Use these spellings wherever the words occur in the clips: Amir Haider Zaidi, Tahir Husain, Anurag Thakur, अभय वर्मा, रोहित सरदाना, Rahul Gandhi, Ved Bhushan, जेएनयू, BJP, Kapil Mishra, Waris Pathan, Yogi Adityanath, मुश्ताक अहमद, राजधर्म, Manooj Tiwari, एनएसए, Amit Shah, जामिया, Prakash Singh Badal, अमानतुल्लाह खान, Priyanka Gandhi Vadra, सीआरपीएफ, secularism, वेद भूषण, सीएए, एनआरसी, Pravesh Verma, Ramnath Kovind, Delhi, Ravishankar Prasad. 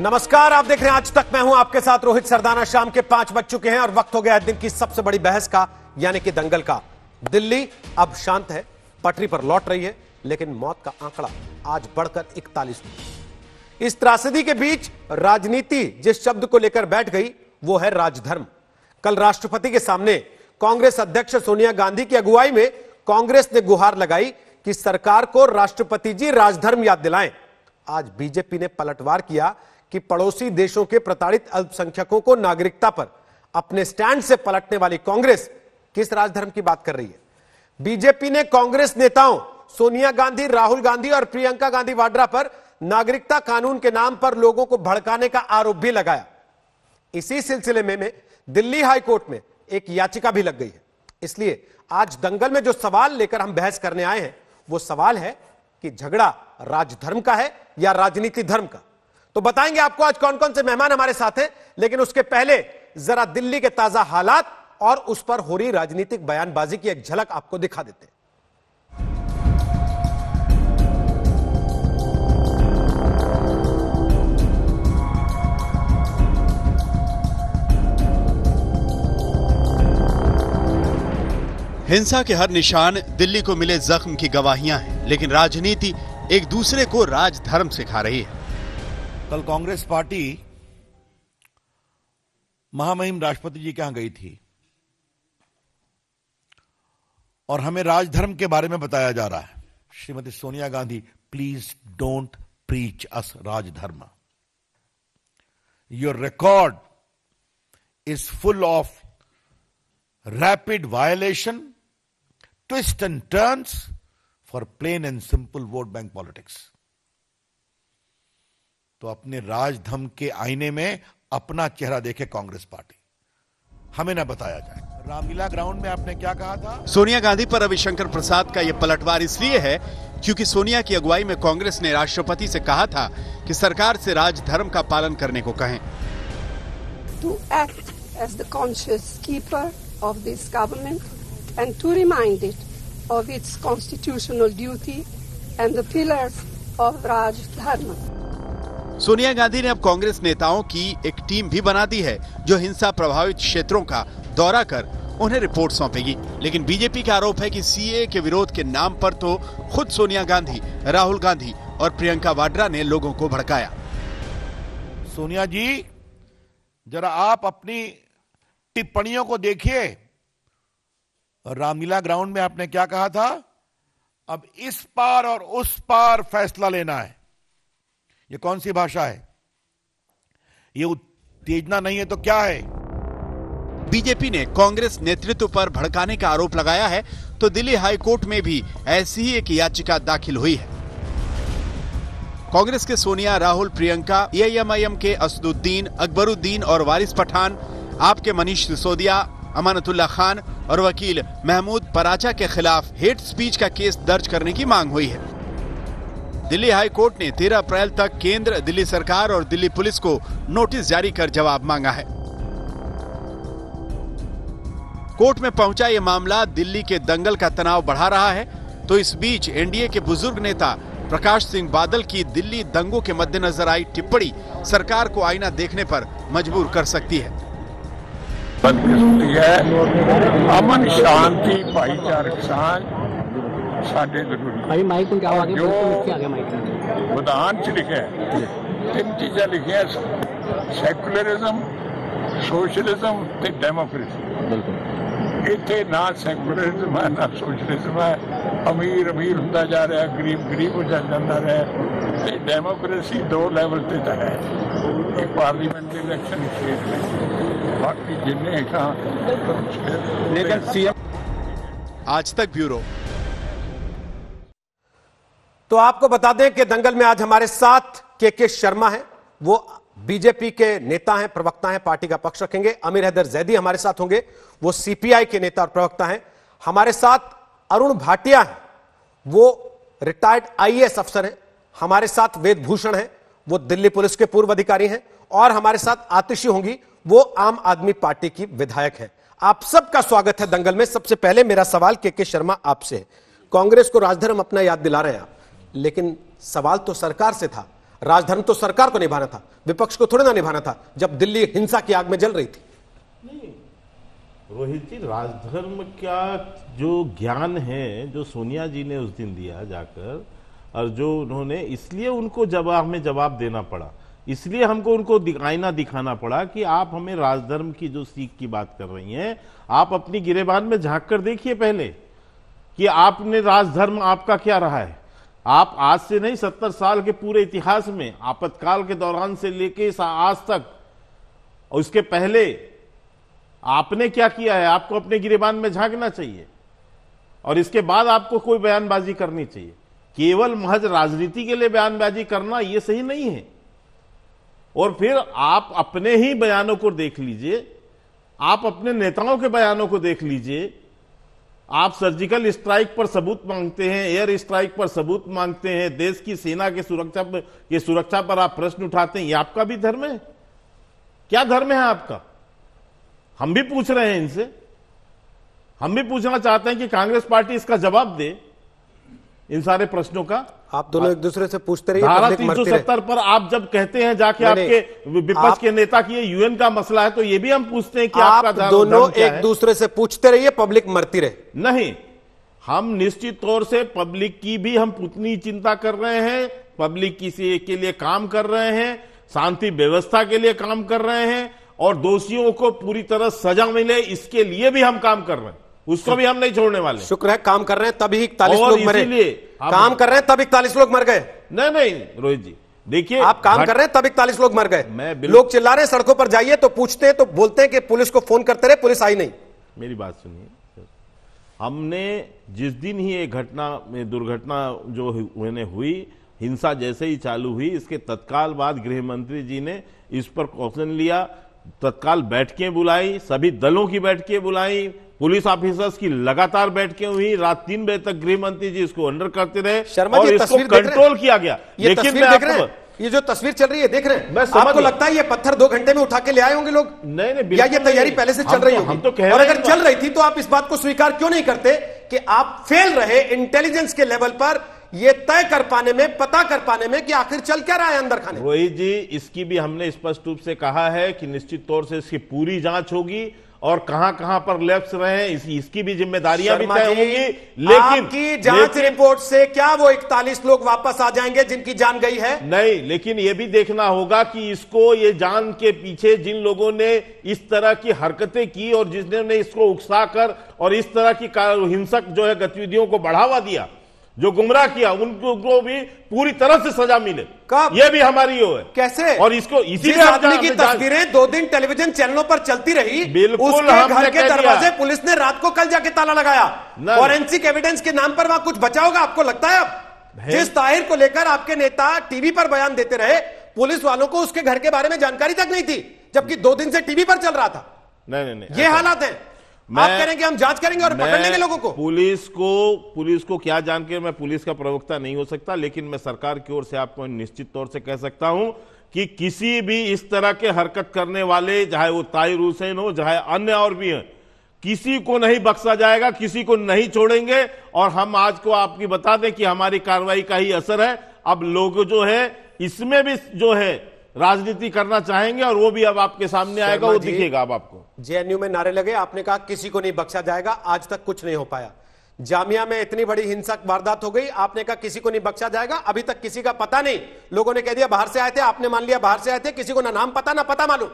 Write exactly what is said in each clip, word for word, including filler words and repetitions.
नमस्कार, आप देख रहे हैं आज तक। मैं हूं आपके साथ रोहित सरदाना। शाम के पांच बज चुके हैं और वक्त हो गया है दिन की सबसे बड़ी बहस का, यानी कि दंगल का। दिल्ली अब शांत है, पटरी पर लौट रही है, लेकिन मौत का आंकड़ा आज बढ़कर इकतालीस। इस त्रासदी के बीच राजनीति जिस शब्द को लेकर बैठ गई वो है राजधर्म। कल राष्ट्रपति के सामने कांग्रेस अध्यक्ष सोनिया गांधी की अगुवाई में कांग्रेस ने गुहार लगाई कि सरकार को राष्ट्रपति जी राजधर्म याद दिलाएं। आज बीजेपी ने पलटवार किया कि पड़ोसी देशों के प्रताड़ित अल्पसंख्यकों को नागरिकता पर अपने स्टैंड से पलटने वाली कांग्रेस किस राजधर्म की बात कर रही है। बीजेपी ने कांग्रेस नेताओं सोनिया गांधी, राहुल गांधी और प्रियंका गांधी वाड्रा पर नागरिकता कानून के नाम पर लोगों को भड़काने का आरोप भी लगाया। इसी सिलसिले में, में दिल्ली हाईकोर्ट में एक याचिका भी लग गई है। इसलिए आज दंगल में जो सवाल लेकर हम बहस करने आए हैं वो सवाल है कि झगड़ा राजधर्म का है या राजनीति धर्म का। तो बताएंगे आपको आज कौन कौन से मेहमान हमारे साथ हैं, लेकिन उसके पहले जरा दिल्ली के ताजा हालात और उस पर हो रही राजनीतिक बयानबाजी की एक झलक आपको दिखा देते हैं। हिंसा के हर निशान दिल्ली को मिले जख्म की गवाहियां हैं, लेकिन राजनीति एक दूसरे को राजधर्म सिखा रही है। कल कांग्रेस पार्टी महामहिम राष्ट्रपति जी के यहां गई थी और हमें राजधर्म के बारे में बताया जा रहा है। Shrimati Sonia Gandhi, please don't preach us राजधर्म। Your record is full of rapid violation, twist and turns for plain and simple vote bank politics. तो अपने राजधर्म के आईने में अपना चेहरा देखे कांग्रेस पार्टी, हमें ना बताया जाए। रामलीला ग्राउंड में आपने क्या कहा था? सोनिया गांधी पर रविशंकर प्रसाद का यह पलटवार इसलिए है क्योंकि सोनिया की अगुवाई में कांग्रेस ने राष्ट्रपति से कहा था कि सरकार से राजधर्म का पालन करने को कहें। To act as the conscience keeper of this government and to remind it of its constitutional duty and the pillars of Raj Dharma. Sonia Gandhi ने अब कांग्रेस नेताओं की एक टीम भी बना दी है जो हिंसा प्रभावित क्षेत्रों का दौरा कर उन्हें रिपोर्ट सौंपेगी। लेकिन बीजेपी का आरोप है कि सीए के विरोध के नाम पर तो खुद सोनिया गांधी, राहुल गांधी और प्रियंका वाड्रा ने लोगों को भड़काया। सोनिया जी, जरा आप अपनी टिप्पणियों को देखिए। रामलीला ग्राउंड में आपने क्या कहा था? अब इस पार और उस पार फैसला लेना है। यह कौन सी भाषा है? यह उत्तेजना नहीं है तो क्या है? बीजेपी ने कांग्रेस नेतृत्व पर भड़काने का आरोप लगाया है, तो दिल्ली हाईकोर्ट में भी ऐसी ही एक याचिका दाखिल हुई है। कांग्रेस के सोनिया, राहुल, प्रियंका, एआईएमआईएम के असदुद्दीन, अकबरुद्दीन और वारिस पठान, आपके मनीष सिसोदिया, अमानतुल्लाह खान और वकील महमूद प्राचा के खिलाफ हेट स्पीच का केस दर्ज करने की मांग हुई है। दिल्ली हाई कोर्ट ने तेरह अप्रैल तक केंद्र, दिल्ली सरकार और दिल्ली पुलिस को नोटिस जारी कर जवाब मांगा है। कोर्ट में पहुंचा यह मामला दिल्ली के दंगल का तनाव बढ़ा रहा है। तो इस बीच एनडीए के बुजुर्ग नेता प्रकाश सिंह बादल की दिल्ली दंगों के मद्देनजर आई टिप्पणी सरकार को आईना देखने पर मजबूर कर सकती है। बदकिस्मती है, अमन शांति भाईचारक साझ साडे जरूरी। माइक उनके आगे जो विधान च लिखा है, तीन चीज़ां लिखियां, सैकुलरिज्म, सोशलिज्म ते डेमोक्रेसी। बिल्कुल इत्थे ना सैकुलरिज्म है ना सोशलिज्म है। अमीर अमीर होंदा जा रहा है, गरीब गरीब हो जाता रहा है। डेमोक्रेसी दो लेवल ते तां है, एक पार्लीमेंट के इलेक्शन स्टेट में। आज तक ब्यूरो। तो आपको बता दें कि दंगल में आज हमारे साथ के के शर्मा हैं, वो बीजेपी के नेता हैं, प्रवक्ता हैं, पार्टी का पक्ष रखेंगे। अमीर हैदर जैदी हमारे साथ होंगे, वो सीपीआई के नेता और प्रवक्ता हैं। हमारे साथ अरुण भाटिया हैं, वो रिटायर्ड आईएएस अफसर हैं। हमारे साथ वेद भूषण हैं, वो दिल्ली पुलिस के पूर्व अधिकारी हैं। और हमारे साथ आतिशी होंगी, वो आम आदमी पार्टी की विधायक है। आप सबका स्वागत है दंगल में। सबसे पहले मेरा सवाल के के शर्मा आपसे है। कांग्रेस को राजधर्म अपना याद दिला रहे हैं आप, लेकिन सवाल तो सरकार से था। राजधर्म तो सरकार को निभाना था, विपक्ष को थोड़ा ना निभाना था जब दिल्ली हिंसा की आग में जल रही थी। नहीं रोहित जी, राजधर्म क्या जो ज्ञान है जो सोनिया जी ने उस दिन दिया जाकर, और जो उन्होंने इसलिए उनको जवाब में जवाब देना पड़ा, इसलिए हमको उनको आईना दिखाना पड़ा कि आप हमें राजधर्म की जो सीख की बात कर रही हैं, आप अपनी गिरेबान में झांक कर देखिए पहले कि आपने राजधर्म आपका क्या रहा है। आप आज से नहीं सत्तर साल के पूरे इतिहास में आपातकाल के दौरान से लेके आज तक और उसके पहले आपने क्या किया है, आपको अपने गिरेबान में झांकना चाहिए और इसके बाद आपको कोई बयानबाजी करनी चाहिए। केवल महज राजनीति के लिए बयानबाजी करना ये सही नहीं है। और फिर आप अपने ही बयानों को देख लीजिए, आप अपने नेताओं के बयानों को देख लीजिए। आप सर्जिकल स्ट्राइक पर सबूत मांगते हैं, एयर स्ट्राइक पर सबूत मांगते हैं, देश की सेना के सुरक्षा पर के सुरक्षा पर आप प्रश्न उठाते हैं। ये आपका भी धर्म है? क्या धर्म है आपका? हम भी पूछ रहे हैं इनसे, हम भी पूछना चाहते हैं कि कांग्रेस पार्टी इसका जवाब दे इन सारे प्रश्नों का। आप दोनों एक दूसरे से पूछते रहिए। धारा तीन सौ सत्तर पर आप जब कहते हैं जाके आपके विपक्ष के नेता की यूएन का मसला है, तो ये भी हम पूछते हैं कि आप आपका दोनों एक दूसरे से पूछते रहिए, पब्लिक मरती रहे। नहीं, हम निश्चित तौर से पब्लिक की भी हम उतनी चिंता कर रहे हैं, पब्लिक किसी के लिए काम कर रहे हैं, शांति व्यवस्था के लिए काम कर रहे हैं और दोषियों को पूरी तरह सजा मिले इसके लिए भी हम काम कर रहे हैं, उसको भी हम नहीं छोड़ने वाले। शुक्र है काम कर रहे हैं तभी इकतालीस लोग मरे, काम कर रहे हैं तब इकतालीस लोग मर गए। नहीं नहीं रोहित जी, देखिए आप काम कर रहे हैं तब इकतालीस लोग मर गए। लोग चिल्ला रहे हैं, सड़कों पर जाइए तो पूछते हैं, तो बोलते हैं कि पुलिस को फोन करते रहे, पुलिस आई नहीं। मेरी बात सुनिए, हमने जिस दिन ही ये घटना में दुर्घटना जो मैंने हुई, हिंसा जैसे ही चालू हुई, इसके तत्काल बाद गृह मंत्री जी ने इस पर ऑप्शन लिया, तत्काल बैठकें बुलाई, सभी दलों की बैठकें बुलाई, पुलिस ऑफिसर्स की लगातार बैठकें हुई, रात तीन बजे तक गृह मंत्री जी इसको अंडर करते रहे शर्मा और जी, इसको कंट्रोल किया गया। ये लेकिन मैं देख रहे, ये जो तस्वीर चल रही है देख रहे हैं, आपको लगता है ये पत्थर दो घंटे में उठा के ले आए होंगे लोग? नहीं नहीं, या ये तैयारी पहले से चल रही है? हम तो कह रहे हैं, और अगर चल रही थी तो आप इस बात को स्वीकार क्यों नहीं करते कि आप फेल रहे इंटेलिजेंस के लेवल पर ये तय कर पाने में, पता कर पाने में कि आखिर चल क्या रहा है अंदर खाने? रोहित जी, इसकी भी हमने स्पष्ट रूप से कहा है कि निश्चित तौर से इसकी पूरी जांच होगी और कहां कहां पर लैप्स रहे हैं इस, इसकी भी जिम्मेदारियां भी तय होंगी। लेकिन आपकी जांच रिपोर्ट से क्या वो इकतालीस लोग वापस आ जाएंगे जिनकी जान गई है? नहीं, लेकिन ये भी देखना होगा कि इसको ये जान के पीछे जिन लोगों ने इस तरह की हरकतें की और जिन्होंने इसको उकसाकर और इस तरह की हिंसक जो है गतिविधियों को बढ़ावा दिया, जो गुमराह किया, उनको भी पूरी तरह से सजा मिले। कब? ये भी हमारी हो है। कैसे? और इसको इसी आदमी की तस्वीरें दो दिन टेलीविजन चैनलों पर चलती रही, बिल्कुल घर के दरवाजे पुलिस ने रात को कल जाके ताला लगाया। फॉरेंसिक एविडेंस के नाम पर वहां कुछ बचा होगा आपको लगता है? अब जिस ताहिर को लेकर आपके नेता टीवी पर बयान देते रहे, पुलिस वालों को उसके घर के बारे में जानकारी तक नहीं थी, जबकि दो दिन से टीवी पर चल रहा था। नहीं नहीं, ये हालात है। आप करेंगे, हम जांच करेंगे और पकड़ लेंगे लोगों को। पुलिस को पुलिस को क्या जान के, मैं पुलिस का प्रवक्ता नहीं हो सकता, लेकिन मैं सरकार की ओर से आपको निश्चित तौर से कह सकता हूं कि किसी भी इस तरह के हरकत करने वाले, चाहे वो ताहिर हुसैन हो, चाहे अन्य और भी हैं, किसी को नहीं बख्शा जाएगा, किसी को नहीं छोड़ेंगे। और हम आज को आपकी बता दें कि हमारी कार्रवाई का ही असर है। अब लोग जो है इसमें भी जो है राजनीति करना चाहेंगे और वो भी अब आपके सामने आएगा, वो दिखेगा अब आपको। जेएनयू में नारे लगे, आपने कहा किसी को नहीं बख्शा जाएगा, आज तक कुछ नहीं हो पाया। जामिया में इतनी बड़ी हिंसक वारदात हो गई, आपने कहा किसी को नहीं बख्शा जाएगा, अभी तक किसी का पता नहीं। लोगों ने कह दिया बाहर से आए थे, आपने मान लिया बाहर से आए थे, किसी को ना नाम पता ना पता मालूम।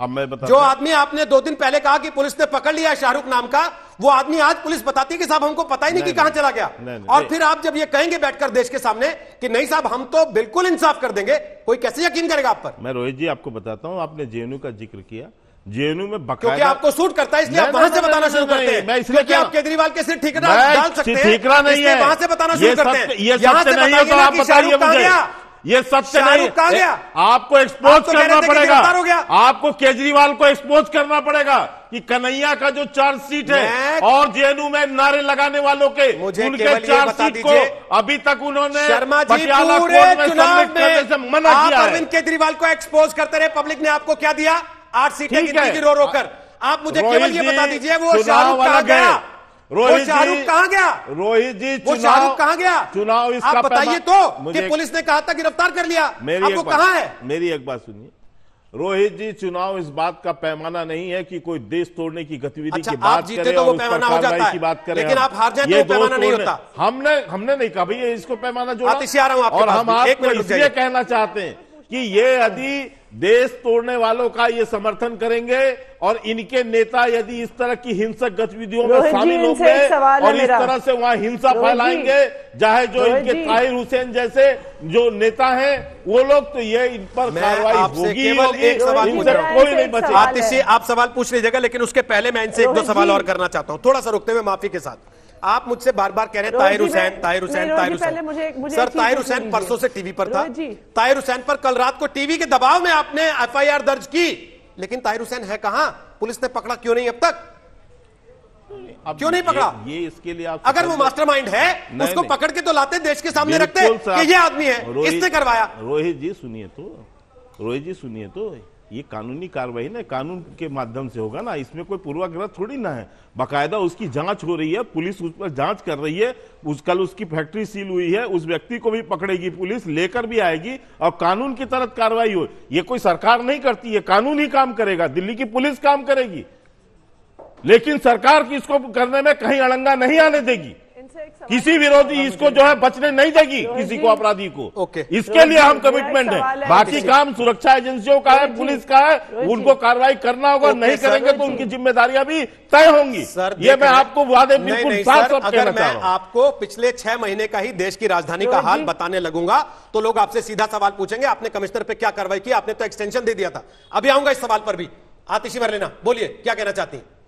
अब मैं बता, जो आदमी आपने दो दिन पहले कहा कि पुलिस ने पकड़ लिया शाहरुख नाम का, वो आदमी आज पुलिस बताती है कि साहब हमको पता ही नहीं, नहीं कि कहां चला गया। नहीं, नहीं, और फिर आप जब ये कहेंगे बैठकर देश के सामने कि नहीं साहब हम तो बिल्कुल इंसाफ कर देंगे, कोई कैसे यकीन करेगा आप पर? मैं रोहित जी आपको बताता हूं, आपने जेएनयू का जिक्र किया, जेएनयू में बकायदा आपको सूट करता है इसलिए आप वहां से बताना शुरू करते हैं, इसलिए आप केजरीवाल के सिर ठिकरा डाल सकते हैं, ठिकरा नहीं है, वहां से बताना शुरू करते हैं। ये सबसे नहीं है, आपको एक्सपोज करना पड़ेगा, आपको केजरीवाल को एक्सपोज करना पड़ेगा कि कन्हैया का जो चार्जशीट है और जेएनयू में नारे लगाने वालों के उनके चार्जशीट को अभी तक उन्होंने शर्मा जी पूरे चुनाव में मना किया। अरविंद केजरीवाल को एक्सपोज करते रहे, पब्लिक ने आपको क्या दिया? आठ सीटें गिनती की रो रोकर। आप मुझे केवल ये बता दीजिए वो शाहरुख कहां गया, रोहित शाहरुख कहाँ गया? रोहित जी शाहरुख कहाँ गया? चुनाव इसका आप बताइए तो कि पुलिस ने कहा था गिरफ्तार कर लिया, आपको कहाँ है? मेरी एक बात सुनिए, रोहित जी चुनाव इस बात का पैमाना नहीं है कि कोई देश तोड़ने की गतिविधि अच्छा, की बात करे तो और पैमाना हो जाता है। की बात करें, लेकिन आप हार जाए तो पैमाना नहीं होता। हमने हमने नहीं कहा भैया इसको पैमाना जोड़ा। और हम आपको इसलिए कहना चाहते हैं कि ये यदि देश तोड़ने वालों का ये समर्थन करेंगे और इनके नेता यदि इस तरह की हिंसक गतिविधियों में शामिल होंगे और इस तरह से वहाँ हिंसा फैलाएंगे, चाहे जो इनके ताहिर हुसैन जैसे जो नेता हैं वो लोग, तो ये इन पर कार्रवाई होगी। एक सवाल कोई नहीं बचा। आतिशी आप सवाल पूछ लीजिएगा, लेकिन उसके पहले मैं इनसे एक दो सवाल और करना चाहता हूँ, थोड़ा सा रुकते हुए माफी के साथ। आप मुझसे बार बार कह रहे हैं ताहिर हुसैन ताहिर हुसैन ताहिर हुसैन सर ताहिर हुसैन परसों से टीवी पर था। ताहिर हुसैन पर कल रात को टीवी के दबाव में आपने एफ आई आर दर्ज की, लेकिन ताहिर हुसैन है कहां? पुलिस ने पकड़ा क्यों नहीं अब तक? अब क्यों नहीं पकड़ा? ये, ये इसके लिए आप अगर वो मास्टरमाइंड है उसको पकड़ के तो लाते, देश के सामने रखते कि ये आदमी है, इसने करवाया। रोहित जी सुनिए तो रोहित जी सुनिए तो ये कानूनी कार्रवाई ना कानून के माध्यम से होगा ना, इसमें कोई पूर्वाग्रह थोड़ी ना है। बाकायदा उसकी जांच हो रही है, पुलिस उस पर जांच कर रही है। उस कल उसकी फैक्ट्री सील हुई है, उस व्यक्ति को भी पकड़ेगी पुलिस, लेकर भी आएगी और कानून की तरह कार्रवाई हो। ये कोई सरकार नहीं करती है, कानून ही काम करेगा, दिल्ली की पुलिस काम करेगी, लेकिन सरकार की इसको करने में कहीं अड़ंगा नहीं आने देगी। किसी विरोधी इसको जो है बचने नहीं देगी, किसी को अपराधी को। ओके, इसके लिए हम कमिटमेंट है। बाकी काम सुरक्षा एजेंसियों का है, पुलिस का है, उनको कार्रवाई करना होगा। नहीं करेंगे तो उनकी जिम्मेदारियां भी तय होंगी। ये मैं आपको वादे बिल्कुल साफ साफ कह रहा हूं। आपको पिछले छह महीने का ही देश की राजधानी का हाल बताने लगूंगा तो लोग आपसे सीधा सवाल पूछेंगे, आपने कमिश्नर पे क्या कार्रवाई की? आपने तो एक्सटेंशन दे दिया था। अभी आऊंगा इस सवाल पर भी। आतिशी भर लेना, बोलिए क्या कहना चाहती है?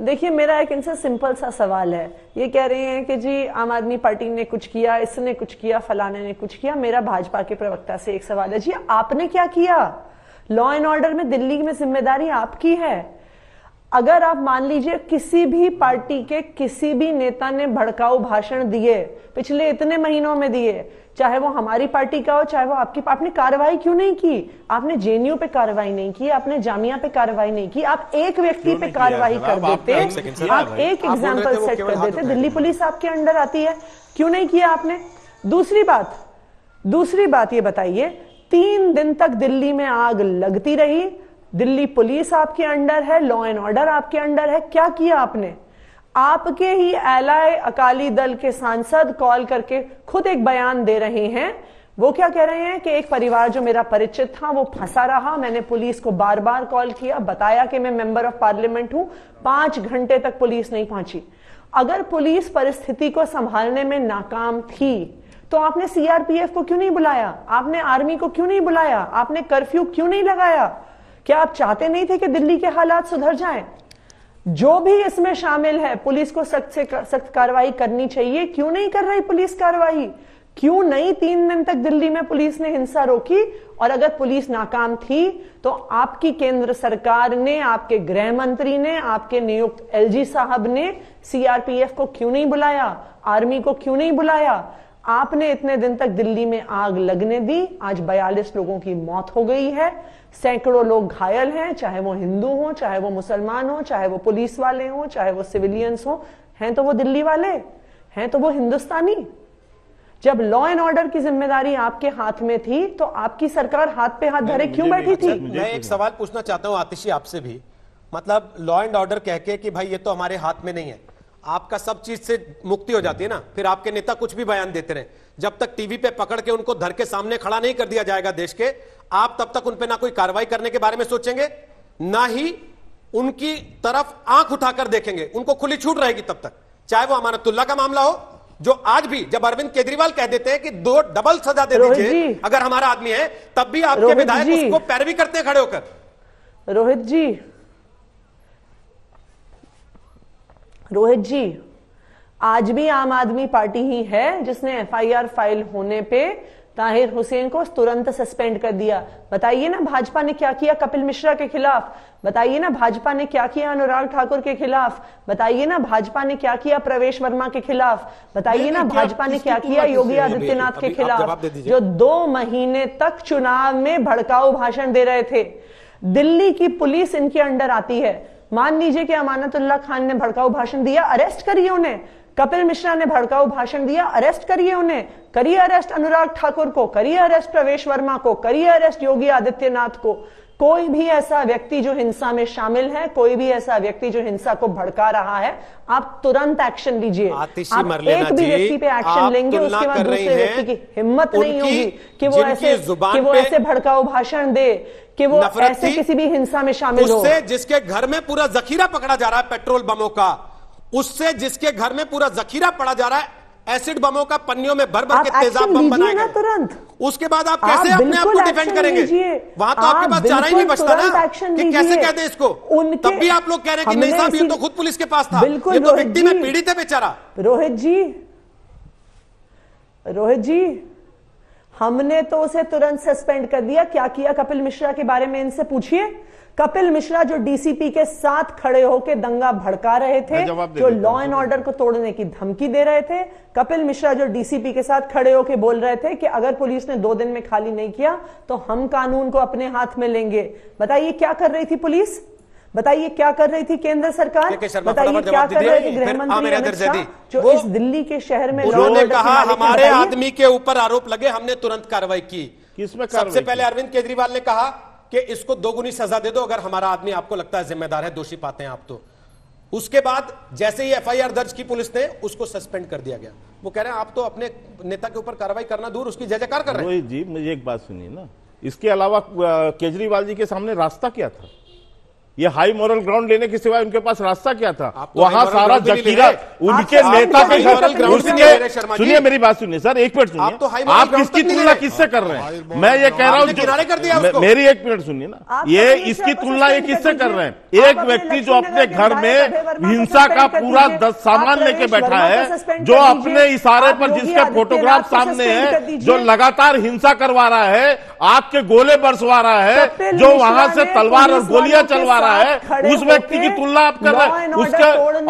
देखिए, मेरा एक इनसे सिंपल सा सवाल है। ये कह रहे हैं कि जी आम आदमी पार्टी ने कुछ किया, इसने कुछ किया, फलाने ने कुछ किया। मेरा भाजपा के प्रवक्ता से एक सवाल है, जी आपने क्या किया? लॉ एंड ऑर्डर में दिल्ली में जिम्मेदारी आपकी है। अगर आप मान लीजिए किसी भी पार्टी के किसी भी नेता ने भड़काऊ भाषण दिए पिछले इतने महीनों में दिए, चाहे वो हमारी पार्टी का हो चाहे वो आपकी, आपने कार्रवाई क्यों नहीं की? आपने जे एन यू पे कार्रवाई नहीं की, आपने जामिया पे कार्रवाई नहीं की। आप एक व्यक्ति पे कार्रवाई कर देते, आप एक एग्जाम्पल सेट कर देते। दिल्ली पुलिस आपके अंडर आती है, क्यों नहीं किया आपने? दूसरी बात दूसरी बात ये बताइए, तीन दिन तक दिल्ली में आग लगती रही, दिल्ली पुलिस आपके अंडर है, लॉ एंड ऑर्डर आपके अंडर है, क्या किया आपने? आपके ही एलाय अकाली दल के सांसद कॉल करके खुद एक बयान दे रहे हैं। वो क्या कह रहे हैं कि एक परिवार जो मेरा परिचित था वो फंसा रहा, मैंने पुलिस को बार बार कॉल किया, बताया कि मैं मेंबर ऑफ पार्लियामेंट हूं, पांच घंटे तक पुलिस नहीं पहुंची। अगर पुलिस परिस्थिति को संभालने में नाकाम थी तो आपने सी आर पी एफ को क्यों नहीं बुलाया? आपने आर्मी को क्यों नहीं बुलाया? आपने कर्फ्यू क्यों नहीं लगाया? क्या आप चाहते नहीं थे कि दिल्ली के हालात सुधर जाएं? जो भी इसमें शामिल है पुलिस को सख्त से सख्त कार्रवाई करनी चाहिए। क्यों नहीं कर रही पुलिस कार्रवाई? क्यों नहीं? तीन दिन तक दिल्ली में पुलिस ने हिंसा रोकी, और अगर पुलिस नाकाम थी तो आपकी केंद्र सरकार ने, आपके गृह मंत्री ने, आपके नियुक्त एल जी साहब ने सी आर पी एफ को क्यों नहीं बुलाया? आर्मी को क्यों नहीं बुलाया? आपने इतने दिन तक दिल्ली में आग लगने दी, आज बयालीस लोगों की मौत हो गई है, सैकड़ों लोग घायल हैं, चाहे वो हिंदू हो चाहे वो मुसलमान हो, चाहे वो पुलिस वाले हो चाहे वो सिविलियंस हो। हैं तो वो दिल्ली वाले, हैं तो वो हिंदुस्तानी। जब लॉ एंड ऑर्डर की जिम्मेदारी आपके हाथ में थी तो आपकी सरकार हाथ पे हाथ धरे क्यों बैठी थी? मैं एक सवाल पूछना चाहता हूँ आतिशी आपसे भी, मतलब लॉ एंड ऑर्डर कह के कि भाई ये तो हमारे हाथ में नहीं है, आपका सब चीज से मुक्ति हो जाती है ना, फिर आपके नेता कुछ भी बयान देते रहे। जब तक टीवी पे पकड़ के उनको धर के सामने खड़ा नहीं कर दिया जाएगा देश के, आप तब तक उन पे ना कोई कार्रवाई करने के बारे में सोचेंगे ना ही उनकी तरफ आंख उठाकर देखेंगे। उनको खुली छूट रहेगी तब तक, चाहे वो अमानतुल्लाह का मामला हो, जो आज भी जब अरविंद केजरीवाल कह देते हैं कि दो डबल सजा दे दीजिए अगर हमारा आदमी है, तब भी आपके विधायक उसको पैरवी करते हैं खड़े होकर। रोहित जी रोहित जी आज भी आम आदमी पार्टी ही है जिसने एफ आई आर फाइल होने पे ताहिर हुसैन को तुरंत सस्पेंड कर दिया। बताइए ना भाजपा ने क्या किया कपिल मिश्रा के खिलाफ? बताइए ना भाजपा ने क्या किया अनुराग ठाकुर के खिलाफ? बताइए ना भाजपा ने क्या किया प्रवेश वर्मा के खिलाफ? बताइए ना भाजपा ने क्या किया योगी आदित्यनाथ के खिलाफ, जो दो महीने तक चुनाव में भड़काऊ भाषण दे रहे थे। दिल्ली की पुलिस इनके अंडर आती है। मान लीजिए कि अमानतुल्लाह खान ने भड़काऊ भाषण दिया, अरेस्ट करिए उन्हें। कपिल मिश्रा ने भड़काऊ भाषण दिया, अरेस्ट करिए उन्हें। करिए अरेस्ट अनुराग ठाकुर को, करिए अरेस्ट प्रवेश वर्मा को, करिए अरेस्ट योगी आदित्यनाथ को। कोई भी ऐसा व्यक्ति जो हिंसा में शामिल है, कोई भी ऐसा व्यक्ति जो हिंसा को भड़का रहा है, आप तुरंत एक्शन लीजिए। आप एक भी व्यक्ति पे एक्शन लेंगे उसके बाद दूसरे व्यक्ति की हिम्मत नहीं होगी कि वो ऐसे कि वो ऐसे भड़काऊ भाषण दे, कि वो ऐसे किसी भी हिंसा में शामिल हो। जिसके घर में पूरा जखीरा पकड़ा जा रहा है पेट्रोल बमों का, उससे जिसके घर में पूरा जखीरा पड़ा जा रहा है एसिड बमों का, पन्नियों में भर भर के तेजाब बम बनाए गए, तुरंत उसके बाद आप कैसे आप अपने आप को डिफेंड करेंगे? वहां तो आपके पास चारा ही नहीं बचता ना कि कैसे कहते हैं इसको। तब भी आप लोग कह रहे हैं कि नहीं साहब ये तो खुद पुलिस के पास था, ये तो व्यक्ति में पीड़ित है बेचारा। रोहित जी, रोहित जी हमने तो उसे तुरंत सस्पेंड कर दिया। क्या किया कपिल मिश्रा के बारे में इनसे पूछिए। कपिल मिश्रा जो डीसीपी के साथ खड़े होकर दंगा भड़का रहे थे, जो लॉ एंड ऑर्डर को तोड़ने की धमकी दे रहे थे, कपिल मिश्रा जो डीसीपी के साथ खड़े होकर बोल रहे थे कि अगर पुलिस ने दो दिन में खाली नहीं किया तो हम कानून को अपने हाथ में लेंगे। बताइए क्या कर रही थी पुलिस? बताइए क्या कर रही थी केंद्र सरकार? बताइए क्या कर रहे थे गृह मंत्री अमित शाह जो इस दिल्ली के शहर में? उन्होंने कहा हमारे आदमी के ऊपर आरोप लगे, हमने तुरंत कार्रवाई की। सबसे पहले अरविंद केजरीवाल ने कहा कि इसको दोगुनी सजा दे दो अगर हमारा आदमी आपको लगता है जिम्मेदार है, दोषी पाते हैं आप तो। उसके बाद जैसे ही एफआईआर दर्ज की पुलिस ने, उसको सस्पेंड कर दिया गया। वो कह रहे हैं आप तो अपने नेता के ऊपर कार्रवाई करना दूर, उसकी जय जयकार कर रहे हैं। जी मुझे एक बात सुनिए ना, इसके अलावा केजरीवाल जी के सामने रास्ता क्या था? ये हाई मॉरल ग्राउंड लेने के सिवाय उनके पास रास्ता क्या था? वहां सारा जखीरा उनके नेता के मॉरल ग्राउंड से। सुनिए मेरी बात सुनिए सर, एक मिनट सुनिए। आप किसकी तुलना किससे कर रहे हैं? मैं ये कह रहा हूँ, मेरी एक मिनट सुनिए ना, ये इसकी तुलना ये किससे कर रहे हैं? एक व्यक्ति जो अपने घर में हिंसा का पूरा सामान लेके बैठा है, जो अपने इशारे पर जिसका फोटोग्राफ सामने है, जो लगातार हिंसा करवा रहा है, आपके गोले बरसवा रहा है, जो वहां से तलवार और गोलियां चलवा है, उस व्यक्ति की तुलना आप कर रहे हैं उसके,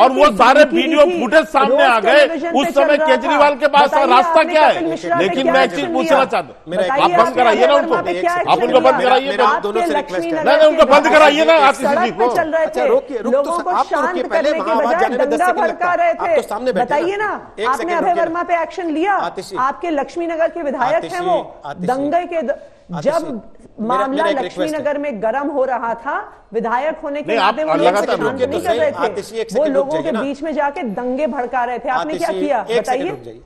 और वो सारे वीडियो फुटेज सामने आ गए। उस समय केजरीवाल के पास रास्ता क्या है? लेकिन मैं एक चीज पूछना चाहता हूँ, आप बंद कराइए ना उनको, आप उनको बंद कराइए, दोनों से रिक्वेस्ट है, नहीं उनको बंद कराइए ना। आप सामने बताइए ना, आपने अभय वर्मा पे एक्शन लिया, आपके लक्ष्मीनगर के विधायक है वो। दंगे के जब मामला लक्ष्मीनगर में गर्म हो रहा था, विधायक होने के नाते वो लोग शांत नहीं कर रहे थे, वो लोगों के बीच में जाके दंगे भड़का रहे थे। आपने क्या किया बताइए?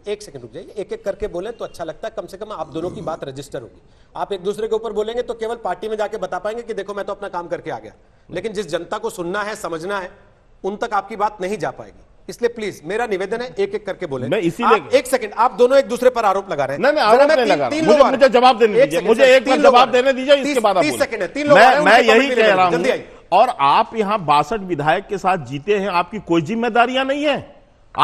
एक सेकंड रुक जाइए, एक एक करके बोले तो अच्छा लगता है, कम से कम आप दोनों की बात रजिस्टर होगी। आप एक दूसरे के ऊपर बोलेंगे तो केवल पार्टी में जाके बता पाएंगे कि देखो मैं तो अपना काम करके आ गया, लेकिन जिस जनता को सुनना है समझना है उन तक आपकी बात नहीं जा पाएगी। इसलिए प्लीज मेरा निवेदन है एक एक करके बोले। मैं इसीलिए एक सेकंड, आप दोनों एक दूसरे पर आरोप लगा रहे हैं। नहीं नहीं आरोप नहीं लगा, मुझे मुझे जवाब देने दीजिए, मुझे एक बार जवाब देने दीजिए, इसके बाद तीस सेकंड है, तीन लोग मैं यही कह रहा हूं। और आप यहाँ बासठ विधायक के साथ जीते हैं, आपकी कोई जिम्मेदारियां नहीं है।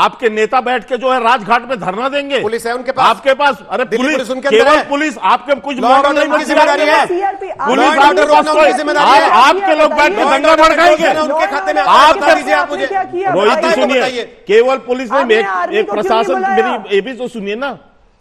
आपके नेता बैठ के जो है राजघाट में धरना देंगे, पुलिस है उनके पास, आपके पास अरे पुलिस, केवल पुलिस, आपके कुछ मॉडल नहीं बन जिम्मेदारी है, पुलिस आपके पास कोई जिम्मेदारी है, आपके लोग बैठ के दंगा भड़काएंगे उनके खाते में। आप रोहित जी सुनिए, केवल पुलिस ने एक प्रशासन, मेरी ये भी तो सुनिए ना,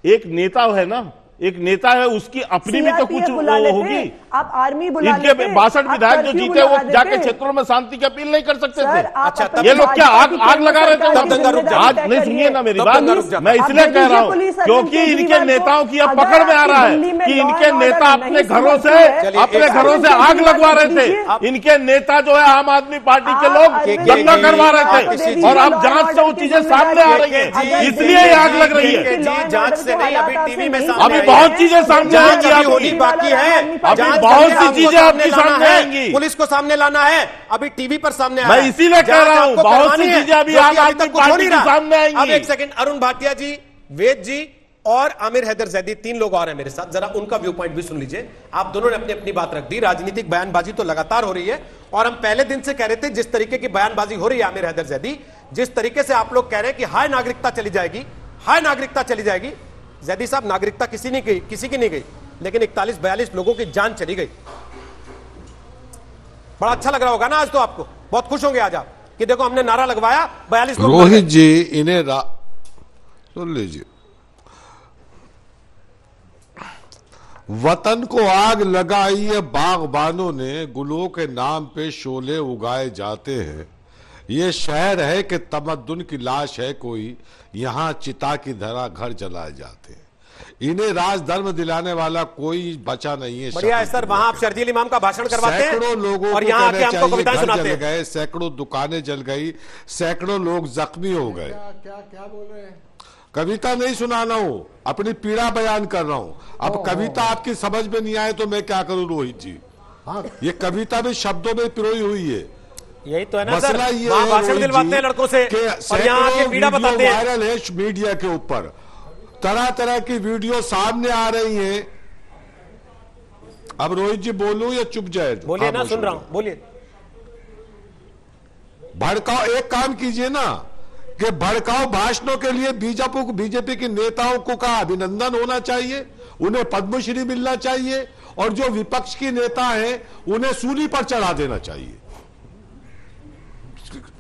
एक नेता है ना, एक नेता है उसकी अपनी भी तो कुछ होगी। आप आर्मी बुला लेते, बासठ विधायक जो जीते वो जाके क्षेत्रों में शांति की अपील नहीं कर सकते थे? अच्छा ये लोग क्या आग आग लगा रहे थे? आज नहीं सुनिए ना मेरी बात, मैं इसलिए कह रहा हूँ क्योंकि इनके नेताओं की अब पकड़ में आ रहा है कि इनके नेता अपने घरों से अपने घरों से आग लगवा रहे थे, इनके नेता जो है आम आदमी पार्टी के लोग दंगा करवा रहे थे, और अब जांच से वो चीजें सामने आ रही है, इसलिए आग लग रही है। जांच से नहीं, अभी टीवी में अभी बहुत चीजें सामने आएंगी, होली बाकी है, बहुत सी चीजें आपके सामने आएंगी, पुलिस को सामने लाना है, अभी टीवी पर सामने आएंगी। मैं इसीलिए कह रहा हूँ बहुत सी चीजें अभी आगे पार्टी के सामने आएंगी। अब एक सेकंड, अरुण भाटिया जी, वेद जी और आमिर हैदर जैदी, तीन लोग और हैं मेरे साथ, जरा उनका व्यू पॉइंट भी सुन लीजिए। आप दोनों ने अपनी अपनी बात रख दी। राजनीतिक बयानबाजी तो लगातार हो रही है, और हम पहले दिन से कह रहे थे जिस तरीके की बयानबाजी हो रही है आमिर हैदर जैदी, जिस तरीके से आप लोग कह रहे हैं कि हाय नागरिकता चली जाएगी, हाय नागरिकता चली जाएगी। जैदी साहब नागरिकता किसी ने गई, किसी की नहीं गई, लेकिन इकतालीस बयालीस लोगों की जान चली गई। बड़ा अच्छा लग रहा होगा ना आज तो, आपको बहुत खुश होंगे आज आप कि देखो हमने नारा लगवाया बयालीस लोग। रोहित जी इन्हें रा... सुन लीजिए, वतन को आग लगाई है बागबानों ने, गुलों के नाम पे शोले उगाए जाते हैं। ये शहर है कि तमद्दुन की लाश है कोई, यहाँ चिता की धरा घर जलाए जाते हैं। इन्हें राजधर्म दिलाने वाला कोई बचा नहीं है। बढ़िया है सर, वहाँ आप शर्जील इमाम का भाषण करवाते हैं, सैकड़ों लोगों और यहाँ आके हमको कविताएं सुनाते हैं। गए सैकड़ों दुकानें जल गई, सैकड़ों लोग जख्मी हो गए। क्या क्या बोल रहे हैं? कविता नहीं सुना रहा हूँ, अपनी पीड़ा बयान कर रहा हूँ। अब कविता आपकी समझ में नहीं आए तो मैं क्या करूँ रोहित जी, ये कविता भी शब्दों में पिरोई हुई है। यही तो है ना सर, भाषण दिलवाते हैं लड़कों से और यहाँ आके पीड़ा बताते हैं। वायरल है मीडिया के ऊपर, तरह तरह की वीडियो सामने आ रही है। अब रोहित जी बोलूं या चुप जाए? बोलिए ना, सुन रहा हूं, बोलिए। भड़काओ, एक काम कीजिए ना कि भड़काओ भाषणों के लिए बीजेपी बीजेपी के नेताओं को का अभिनंदन होना चाहिए, उन्हें पद्मश्री मिलना चाहिए, और जो विपक्ष के नेता हैं उन्हें सूली पर चढ़ा देना चाहिए।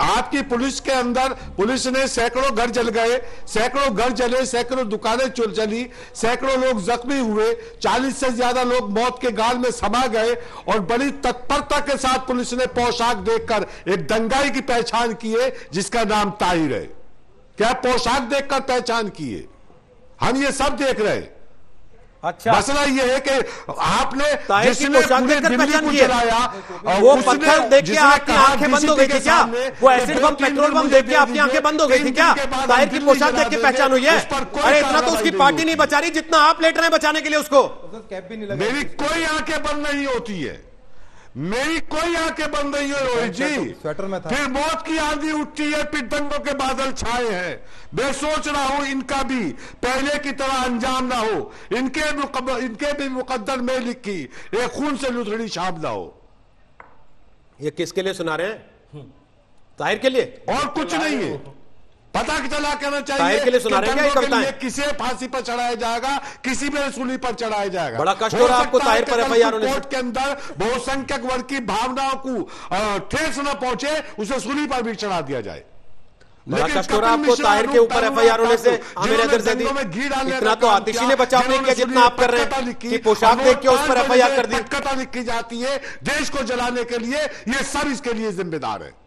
आपकी पुलिस के अंदर पुलिस ने सैकड़ों घर जल गए, सैकड़ों घर जले, सैकड़ों दुकानें चल चली, सैकड़ों लोग जख्मी हुए, चालीस से ज्यादा लोग मौत के घाट में समा गए, और बड़ी तत्परता के साथ पुलिस ने पोशाक देखकर एक दंगाई की पहचान की है जिसका नाम ताहिर है। क्या पोशाक देखकर पहचान की है? हम ये सब देख रहे हैं। अच्छा, मसला ये है कि आपने जिसने पूरे दिल्ली को चलाया वो पत्थर देख के आपकी आंखें बंद हो गई थी क्या? वो एसिड बम, पेट्रोल बम देख के आपकी आंखें बंद हो गई थी क्या? ताहिर की पोशाक देख के पहचान हुई है? अरे इतना तो उसकी पार्टी नहीं बचा रही जितना आप लेट रहे हैं बचाने के लिए उसको। मेरी कोई आंखें बंद नहीं होती है, मेरी कोई आंखें बंद नहीं है रोहित जी। स्वेटर में था। फिर मौत की आंधी उठती है, फिर दंगों के बादल छाए हैं। मैं सोच रहा हूं इनका भी पहले की तरह अंजाम ना हो, इनके इनके भी मुकद्दर में लिखी एक खून से लुथड़ी छाप ना हो। ये किसके लिए सुना रहे हैं? ताहिर के लिए, और कुछ नहीं है। पता चला कहना चाहिए किसे फांसी पर चढ़ाया जाएगा, किसी में सूली पर चढ़ाया जाएगा। बड़ा कष्ट हो रहा है आपको ताहिर पर एफ आई आर होने से। कोर्ट के अंदर बहुसंख्यक वर्ग की भावनाओं को ठेस न पहुंचे, उसे सूली पर भी चढ़ा दिया जाए। बड़ा कष्ट हो रहा है आपको ताहिर के ऊपर एफ आई आर होने से। आमिर हैदर ज़ैदी, इतना तो आतिशी ने बचाव नहीं किया जितना आप कर रहे हैं कि पोशाक देख के उस पर एफ आई आर कर दी। पटकथा लिखी जाती है देश को जलाने के लिए, ये सब इसके लिए जिम्मेदार है।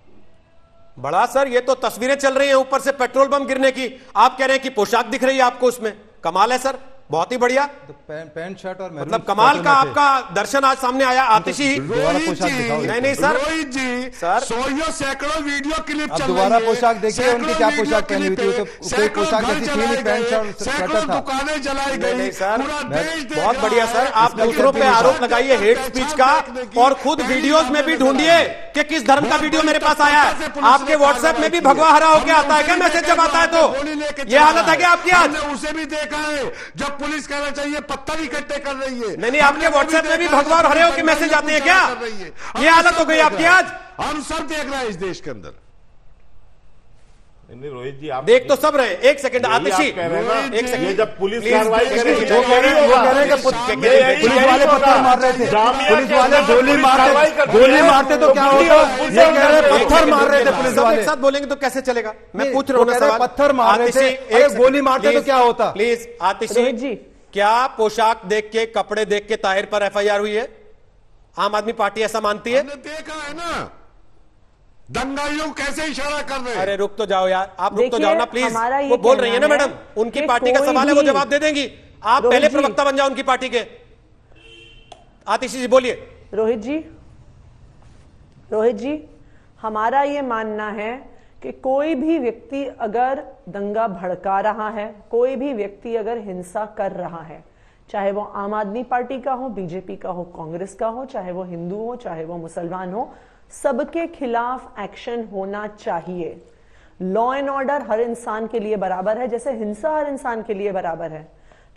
बड़ा सर, ये तो तस्वीरें चल रही हैं ऊपर से पेट्रोल बम गिरने की, आप कह रहे हैं कि पोशाक दिख रही है आपको उसमें। कमाल है सर, बहुत ही बढ़िया। पैंट शर्ट और मतलब कमाल का आपका दर्शन आज सामने आया। आतिशी रोहित जी, नहीं नहीं सर, रोहित जी सर, सौ सैकड़ों वीडियो क्लिप चल रही है। पोशाक देखिए उनकी, क्या पोशाक पहनी हुई थी, पोशाक पैंट, सैकड़ों दुकानें जलाई गई सर। बहुत बढ़िया सर, आप दूसरों पे आरोप लगाइए हेट स्पीच का, और खुद वीडियोज में भी ढूंढिए कि किस धर्म का वीडियो मेरे पास आया है। आपके व्हाट्सएप में भी भगवा हरा होकर आता है क्या मैसेज जब आता है? तो ये हालत है क्या आपकी? आज उसे भी देखा है जब पुलिस कहना चाहिए पत्थर इकट्ठे कर रही है। नहीं नहीं, आपके व्हाट्सएप में भी भगवा हरे हो के मैसेज आते हैं क्या? ये हालत हो गई आपकी आज। हम सब देख रहे हैं इस देश के अंदर। रोहित जी आप देख तो सब रहे। एक सेकंड आतिशी, एक सेकंड, जब पुलिस कार्रवाई करे, जो कह रही है वो कह रहे हैं कि पुलिस वाले पत्थर मार रहे थे, पुलिस वाले गोली मारते गोली मारते तो क्या होता? ये कह रहे पत्थर मार रहे थे पुलिस वाले। एक साथ बोलेंगे तो कैसे चलेगा? मैं पूछ रहा हूँ, पत्थर मार रहे थे, एक गोली मारते तो क्या होता? प्लीज आतिशी, रोहित जी क्या पोशाक देख के, कपड़े देख के ताहिर पर एफ आई आर हुई है? आम आदमी पार्टी ऐसा मानती है? देखा है ना दंगाइयों कैसे इशारा कर रहे हैं। अरे रुक तो जाओ यार, आप रुक तो जाओ ना प्लीज। वो बोल रही है ना मैडम, उनकी पार्टी का सवाल है, वो जवाब दे देंगी। आप पहले प्रवक्ता बन जाओ उनकी पार्टी के। आतिशी जी बोलिए। रोहित जी, रोहित जी हमारा ये मानना है कि कोई भी व्यक्ति अगर दंगा भड़का रहा है, कोई भी व्यक्ति अगर हिंसा कर रहा है, चाहे वो आम आदमी पार्टी का हो, बीजेपी का हो, कांग्रेस का हो, चाहे वो हिंदू हो, चाहे वो मुसलमान हो, सबके खिलाफ एक्शन होना चाहिए। लॉ एंड ऑर्डर हर इंसान के लिए बराबर है, जैसे हिंसा हर इंसान के लिए बराबर है।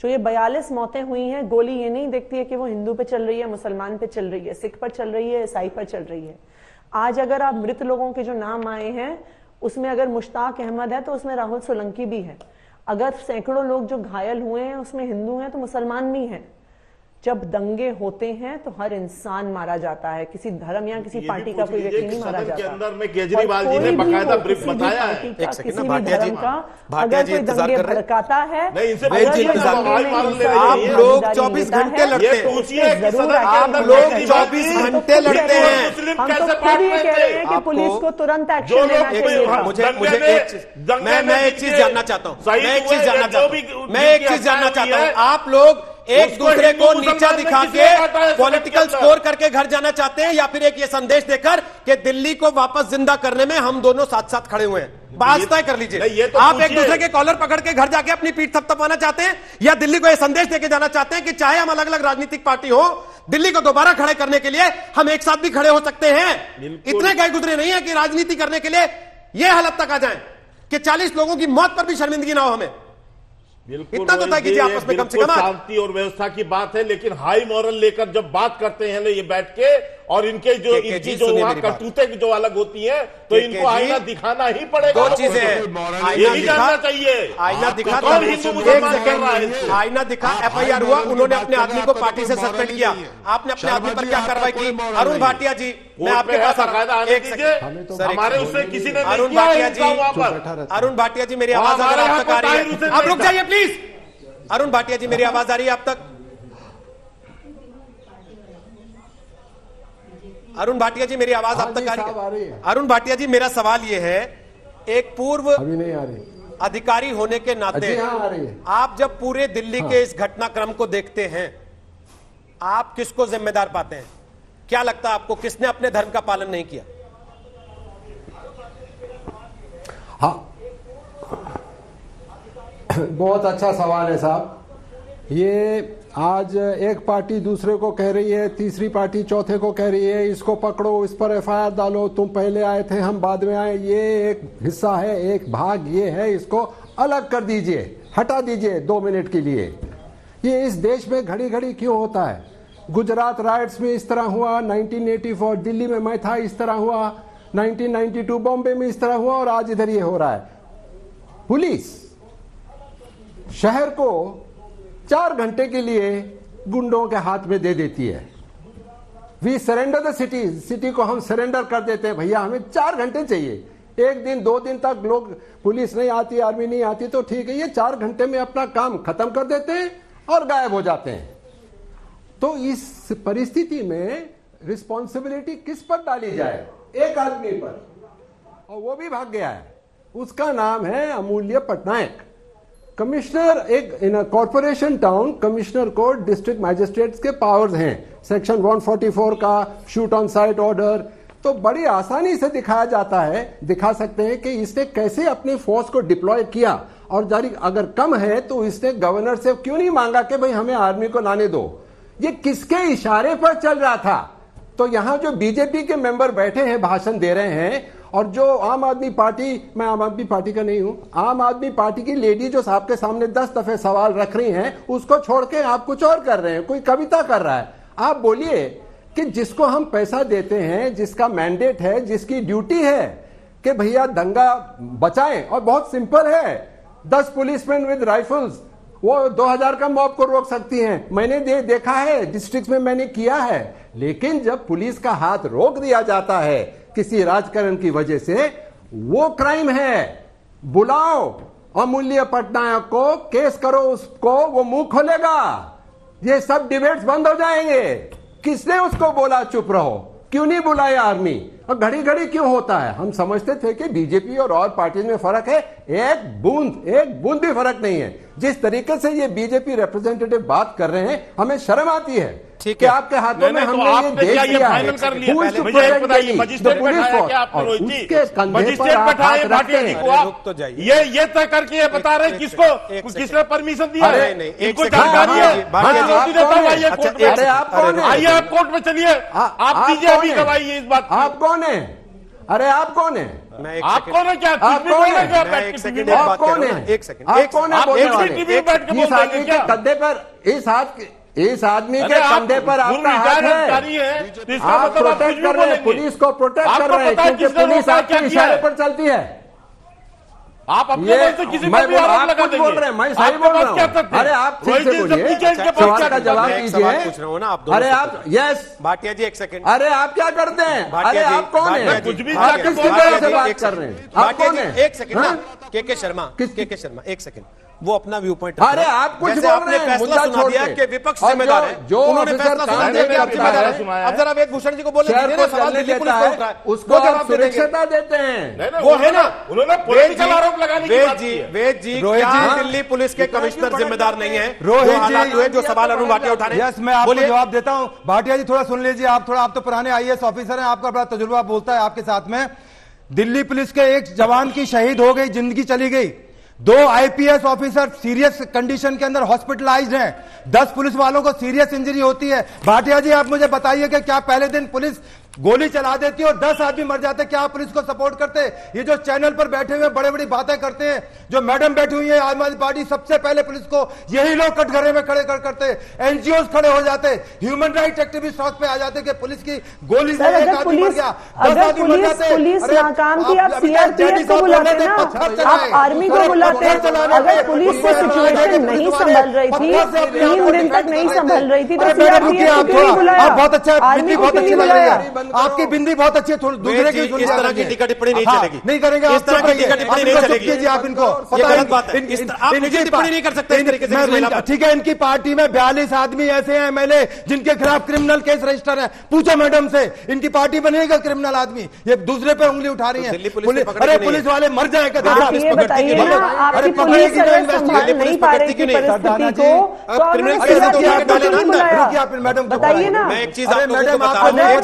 जो ये बयालीस मौतें हुई हैं, गोली ये नहीं देखती है कि वो हिंदू पे चल रही है, मुसलमान पे चल रही है, सिख पर चल रही है, ईसाई पर चल रही है। आज अगर आप मृत लोगों के जो नाम आए हैं उसमें अगर मुश्ताक अहमद है तो उसमें राहुल सोलंकी भी है। अगर सैकड़ों लोग जो घायल हुए हैं उसमें हिंदू हैं तो मुसलमान भी हैं। जब दंगे होते हैं तो हर इंसान मारा जाता है, किसी धर्म या किसी पार्टी का कोई व्यक्ति नहीं मारा जाता। अंदर में केजरीवाल जी ने बकायदा ब्रीफ बताया है, किसी भी धर्म का अगर कोई दंगे भड़काता है, आप लोग चौबीस घंटे लड़ते हैं। हम तो खुद ही कह रहे हैं कि पुलिस को तुरंत एक्शन लेना चाहिए। मुझे मुझे मैं एक चीज जानना चाहता हूँ, मैं एक चीज जानना चाहता हूँ मैं एक चीज जानना चाहता हूँ आप लोग एक दूसरे को नीचा दिखा के पॉलिटिकल स्कोर करके घर जाना चाहते हैं, या फिर एक ये संदेश देकर कि दिल्ली को वापस जिंदा करने में हम दोनों साथ साथ खड़े हुए हैं, बात तय कर लीजिए। तो आप एक दूसरे के कॉलर पकड़ के घर जाके अपनी पीठ थपथपाना चाहते हैं, या दिल्ली को यह संदेश देके जाना चाहते हैं कि चाहे हम अलग अलग राजनीतिक पार्टी हो, दिल्ली को दोबारा खड़े करने के लिए हम एक साथ भी खड़े हो सकते हैं। इतने गए गुजरे नहीं है कि राजनीति करने के लिए यह हालत तक आ जाए कि चालीस लोगों की मौत पर भी शर्मिंदगी ना हो हमें। इतना तो था कि जी आपस में कम से कम शांति और व्यवस्था की बात है, लेकिन हाई मॉरल लेकर जब बात करते हैं ये बैठ के, और इनके जो इनकी जो करतूते जो अलग होती है, तो इनको आईना दिखाना ही पड़ेगा। दो चीजें हैं, ये भी जानना चाहिए आईना दिखा आईना दिखा एफ आई आर हुआ, उन्होंने अपने आदमी को पार्टी से सस्पेंड किया, आपने अपने आदमी पर क्या कार्रवाई की? अरुण भाटिया जी मैं आपके पास, हमारे उससे किसी ने अरुण भाटिया जी अरुण भाटिया जी मेरी आवाज आ रही है? आप रुक जाइए प्लीज। अरुण भाटिया जी मेरी आवाज आ रही है आप तक? अरुण भाटिया जी मेरी आवाज आप तक आ रही है? अरुण भाटिया जी मेरा सवाल ये है, एक पूर्व अभी नहीं आ रही अधिकारी होने के नाते आ रही है। आप जब पूरे दिल्ली हाँ। के इस घटनाक्रम को देखते हैं, आप किसको जिम्मेदार पाते हैं? क्या लगता है आपको किसने अपने धर्म का पालन नहीं किया? हाँ, बहुत अच्छा सवाल है साहब। ये आज एक पार्टी दूसरे को कह रही है, तीसरी पार्टी चौथे को कह रही है, इसको पकड़ो, इस पर एफ आई आर डालो, तुम पहले आए थे हम बाद में आए, ये एक हिस्सा है, एक भाग ये है, इसको अलग कर दीजिए, हटा दीजिए दो मिनट के लिए। ये इस देश में घड़ी घड़ी क्यों होता है? गुजरात राइट्स में इस तरह हुआ, नाइनटीन एटी फोर दिल्ली में मैं था इस तरह हुआ, नाइनटीन नाइंटी टू बॉम्बे में इस तरह हुआ, और आज इधर ये हो रहा है। पुलिस शहर को चार घंटे के लिए गुंडों के हाथ में दे देती है। We surrender the city, city को हम सरेंडर कर देते हैं, भैया हमें चार घंटे चाहिए, एक दिन दो दिन तक लोग पुलिस नहीं आती, आर्मी नहीं आती तो ठीक है, ये चार घंटे में अपना काम खत्म कर देते हैं और गायब हो जाते हैं। तो इस परिस्थिति में रिस्पॉन्सिबिलिटी किस पर डाली जाए? एक आदमी पर, और वो भी भाग गया है, उसका नाम है अमूल्य पटनायक। कमिश्नर एक इन कॉर्पोरेशन टाउन कमिश्नर को डिस्ट्रिक्ट मजिस्ट्रेट्स के पावर्स हैं, सेक्शन वन फोर्टी फोर का शूट ऑन साइट ऑर्डर, तो बड़ी आसानी से दिखाया जाता है, दिखा सकते हैं कि इसने कैसे अपनी फोर्स को डिप्लॉय किया, और जारी अगर कम है तो इसने गवर्नर से क्यों नहीं मांगा कि भाई हमें आर्मी को लाने दो? ये किसके इशारे पर चल रहा था? तो यहाँ जो बीजेपी के मेंबर बैठे हैं भाषण दे रहे हैं, और जो आम आदमी पार्टी, मैं आम आदमी पार्टी का नहीं हूँ, आम आदमी पार्टी की लेडी जो आपके सामने दस दफे सवाल रख रही हैं, उसको छोड़ के आप कुछ और कर रहे हैं, कोई कविता कर रहा है। आप बोलिए कि जिसको हम पैसा देते हैं, जिसका मैंडेट है, जिसकी ड्यूटी है कि भैया दंगा बचाएं, और बहुत सिंपल है, दस पुलिसमैन विद राइफल्स वो दो हज़ार का मॉब को रोक सकती हैं। मैंने दे, देखा है डिस्ट्रिक्ट में, मैंने किया है। लेकिन जब पुलिस का हाथ रोक दिया जाता है किसी राजकारण की वजह से, वो क्राइम है। बुलाओ अमूल्य पटनायक को, केस करो उसको, वो मुंह खोलेगा। ये सब डिबेट्स बंद हो जाएंगे। किसने उसको बोला चुप रहो? क्यों नहीं बुलाया आर्मी? और घड़ी घड़ी क्यों होता है? हम समझते थे कि बीजेपी और और पार्टीज में फर्क है, एक बूंद एक बूंद भी फर्क नहीं है। जिस तरीके से ये बीजेपी रिप्रेजेंटेटिव बात कर रहे हैं, हमें शर्म आती है। ठीक है, आपके हाथों में हमने ये देख लिया है, उसके कंधे पर आप हाथ रखते हैं। ये ये तय करके बता रहे किसको किसने परमिशन दिया है, इनको जानकारी है। अरे आप कौन है? आइए आप कोर्ट में चलिए, आप बीजेपी गवाही इस बात। आप कौन है? अरे आप कौन है? आप कौन है? क्या आप कौन है? आप कौन है? आप कौन है? इस आदमी के कंधे पर, इस हाथ इस आदमी के कंधे पर आपका हाथ है। आप प्रोटेक्ट कर रहे हैं, पुलिस को प्रोटेक्ट कर रहे हैं, क्योंकि पुलिस आपके इशारे पर चलती है। आप अपने से किसी मैं भी आप लगा बोल रहे हैं, मैं सही बोल रहा हूँ। अरे आप सवाल का जवाब दीजिए ना आप। अरे आप यस भाटिया जी एक सेकंड। अरे आप क्या करते हैं? अरे आप कौन है? कुछ भी बात कर रहे हैं आप कौन है? एक सेकंड के के शर्मा के के शर्मा एक सेकंड वो अपना व्यू पॉइंट। अरे आप कुछ आपने फैसला सुना दिया कि विपक्ष जिम्मेदार है जो उन्होंने फैसला सुना दिया आप जिम्मेदार है। अब जरा वेद भूषण जी को बोल रहे हैं सवाल दिल्ली पुलिस को उठा है उसको जवाब देते हैं वो है ना। उन्होंने पॉलिटिकल आरोप लगाने की बात की है। वेद जी दिल्ली पुलिस के कमिश्नर जिम्मेदार नहीं है। रोहित जी जो सवाल अरुण भाटिया उठा रहे हैं यस मैं आपको जवाब देता हूँ। भाटिया जी थोड़ा सुन लीजिए आप, थोड़ा आप तो पुराने आई ए एस ऑफिसर हैं, आपका बड़ा तजुर्बा बोलता है आपके साथ में। दिल्ली पुलिस के एक जवान की शहीद हो गई, जिंदगी चली गई। दो I P S officer serious condition के अंदर हॉस्पिटलाइज्ड हैं। दस पुलिस वालों को सीरियस इंजरी होती है। भाटिया जी आप मुझे बताइए कि क्या पहले दिन पुलिस गोली चला देती है और दस आदमी मर जाते, क्या आप पुलिस को सपोर्ट करते? ये जो चैनल पर बैठे हुए बड़े बड़ी बातें करते हैं, जो मैडम बैठी हुई है आम आदमी पार्टी, सबसे पहले पुलिस को यही लोग कटघरे में खड़े कर करते, एन जी ओ खड़े हो जाते, ह्यूमन राइट एक्टिविस्ट सड़क पे आ जाते कि पुलिस की गोली से एक आदमी मर गया, दस आदमी मर जाते। आर्मी को बुलाते अगर पुलिस की सिचुएशन नहीं संभल रही थी, तीन दिन तक नहीं संभल रही थी, बहुत अच्छा बहुत अच्छी लग रही है आपकी बिंदी, बहुत अच्छी है। दूसरे की इस तरह की टिप्पणी नहीं चलेगी, नहीं करेंगे इस तरह की टिप्पणी नहीं चलेगी जी। आप इनको गलत बात है, आप निजी टिप्पणी नहीं कर सकते इस तरीके से, ठीक है। इनकी पार्टी में बयालीस आदमी ऐसे हैं एम एल ए जिनके खिलाफ क्रिमिनल केस रजिस्टर है। पूछो मैडम से, इनकी पार्टी बनेगा क्रिमिनल आदमी, ये दूसरे पे उंगली उठा रही है। अरे पुलिस वाले मर जाए मैडम, बताइए ना मैडम आप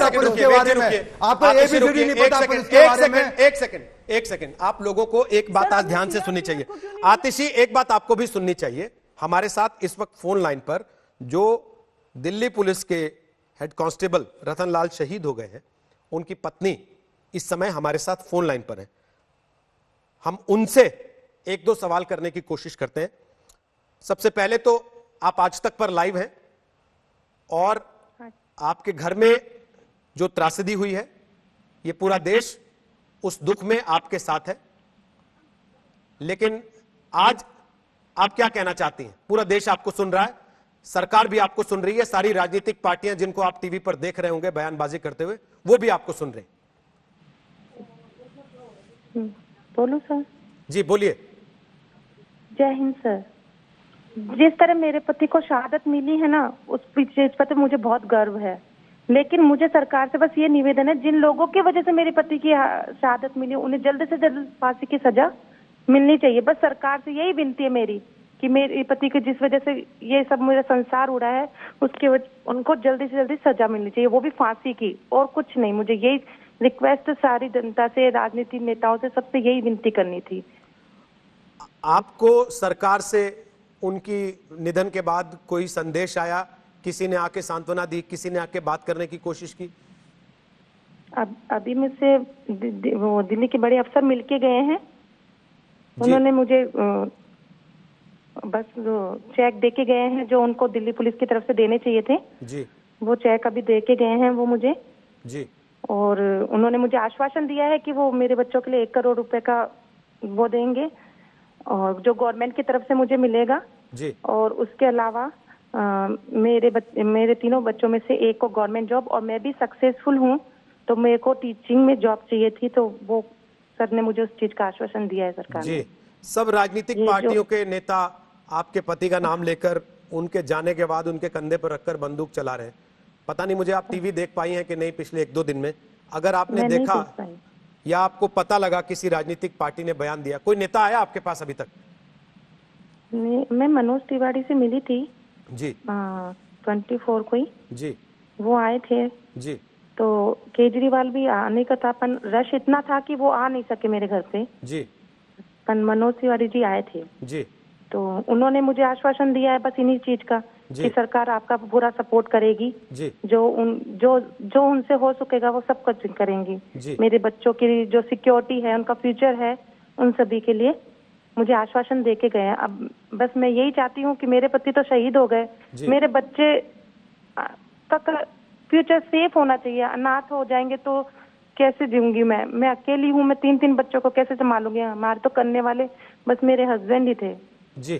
आपको ये भी जरूरी नहीं पता पुलिस के बारे में। एक सेकंड एक सेकंड आप लोगों को एक बात आज ध्यान से सुननी चाहिए। आतिशी एक बात आपको भी सुननी चाहिए। हमारे साथ इस वक्त फोन लाइन पर जो दिल्ली पुलिस के हेड कांस्टेबल रतन लाल शहीद हो गए हैं, उनकी पत्नी इस समय हमारे साथ फोन लाइन पर है। हम उनसे एक दो सवाल करने की कोशिश करते हैं। सबसे पहले तो आप आज तक पर लाइव हैं और आपके घर में जो त्रासदी हुई है, ये पूरा देश उस दुख में आपके साथ है, लेकिन आज आप क्या कहना चाहती हैं? पूरा देश आपको सुन रहा है, सरकार भी आपको सुन रही है, सारी राजनीतिक पार्टियां जिनको आप टीवी पर देख रहे होंगे बयानबाजी करते हुए, वो भी आपको सुन रहे हैं। बोलो सर जी, बोलिए। जय हिंद सर। जिस तरह मेरे पति को शहादत मिली है ना, उस चीज पर तो मुझे बहुत गर्व है, लेकिन मुझे सरकार से बस ये निवेदन है, जिन लोगों की वजह से मेरे पति की शहादत मिली उन्हें जल्द से जल्द फांसी की सजा मिलनी चाहिए। बस सरकार से यही विनती है मेरी कि मेरे पति के जिस वजह से ये सब मेरा संसार उड़ा है, उसके वजह उनको जल्दी से जल्दी सजा मिलनी चाहिए, वो भी फांसी की, और कुछ नहीं। मुझे यही रिक्वेस्ट सारी जनता से, राजनीतिक नेताओं से, सबसे यही विनती करनी थी। आपको सरकार से उनकी निधन के बाद कोई संदेश आया? किसी ने आके सांत्वना दी, किसी ने आके बात करने की कोशिश की? अब अभी मुझसे दि, दि, वो दिल्ली के बड़े अफसर मिलके गए हैं, उन्होंने मुझे बस चेक देके गए हैं जो उनको दिल्ली पुलिस की तरफ से देने चाहिए थे जी। वो चेक अभी देके गए हैं वो मुझे जी, और उन्होंने मुझे आश्वासन दिया है कि वो मेरे बच्चों के लिए एक करोड़ रुपए का वो देंगे, और जो गवर्नमेंट की तरफ से मुझे मिलेगा जी। और उसके अलावा आ, मेरे बच, मेरे तीनों बच्चों में से एक को गवर्नमेंट जॉब, और मैं भी सक्सेसफुल हूँ तो मेरे को टीचिंग में जॉब चाहिए थी, तो वो सर ने मुझे उस चीज का आश्वासन दिया है सरकार जी। सब राजनीतिक पार्टियों के नेता आपके पति का नाम लेकर उनके जाने के बाद उनके कंधे पर रखकर बंदूक चला रहे हैं। पता नहीं मुझे आप टीवी देख पाई हैं कि नहीं पिछले एक दो दिन में, अगर आपने देखा या आपको पता लगा किसी राजनीतिक पार्टी ने बयान दिया, कोई नेता आया आपके पास अभी तक? मैं मनोज तिवारी से मिली थी जी ट्वेंटी फोर को ही जी, वो आए थे जी। तो केजरीवाल भी आने का था, पर रश इतना था कि वो आ नहीं सके मेरे घर पे जी, पर मनोज तिवारी जी आए थे जी। तो उन्होंने मुझे आश्वासन दिया है बस इन्हीं चीज का कि सरकार आपका पूरा सपोर्ट करेगी जी। जो उन जो जो उनसे हो सकेगा वो सब कुछ करेंगी जी। मेरे बच्चों की जो सिक्योरिटी है, उनका फ्यूचर है, उन सभी के लिए मुझे आश्वासन देके गए हैं। अब बस मैं यही चाहती हूँ कि मेरे पति तो शहीद हो गए, मेरे बच्चे तक फ्यूचर सेफ होना चाहिए, अनाथ हो जाएंगे तो कैसे जीऊंगी मैं मैं अकेली हूँ, मैं तीन तीन बच्चों को कैसे संभालूंगी। हमारे तो करने वाले बस मेरे हस्बैंड ही थे। जी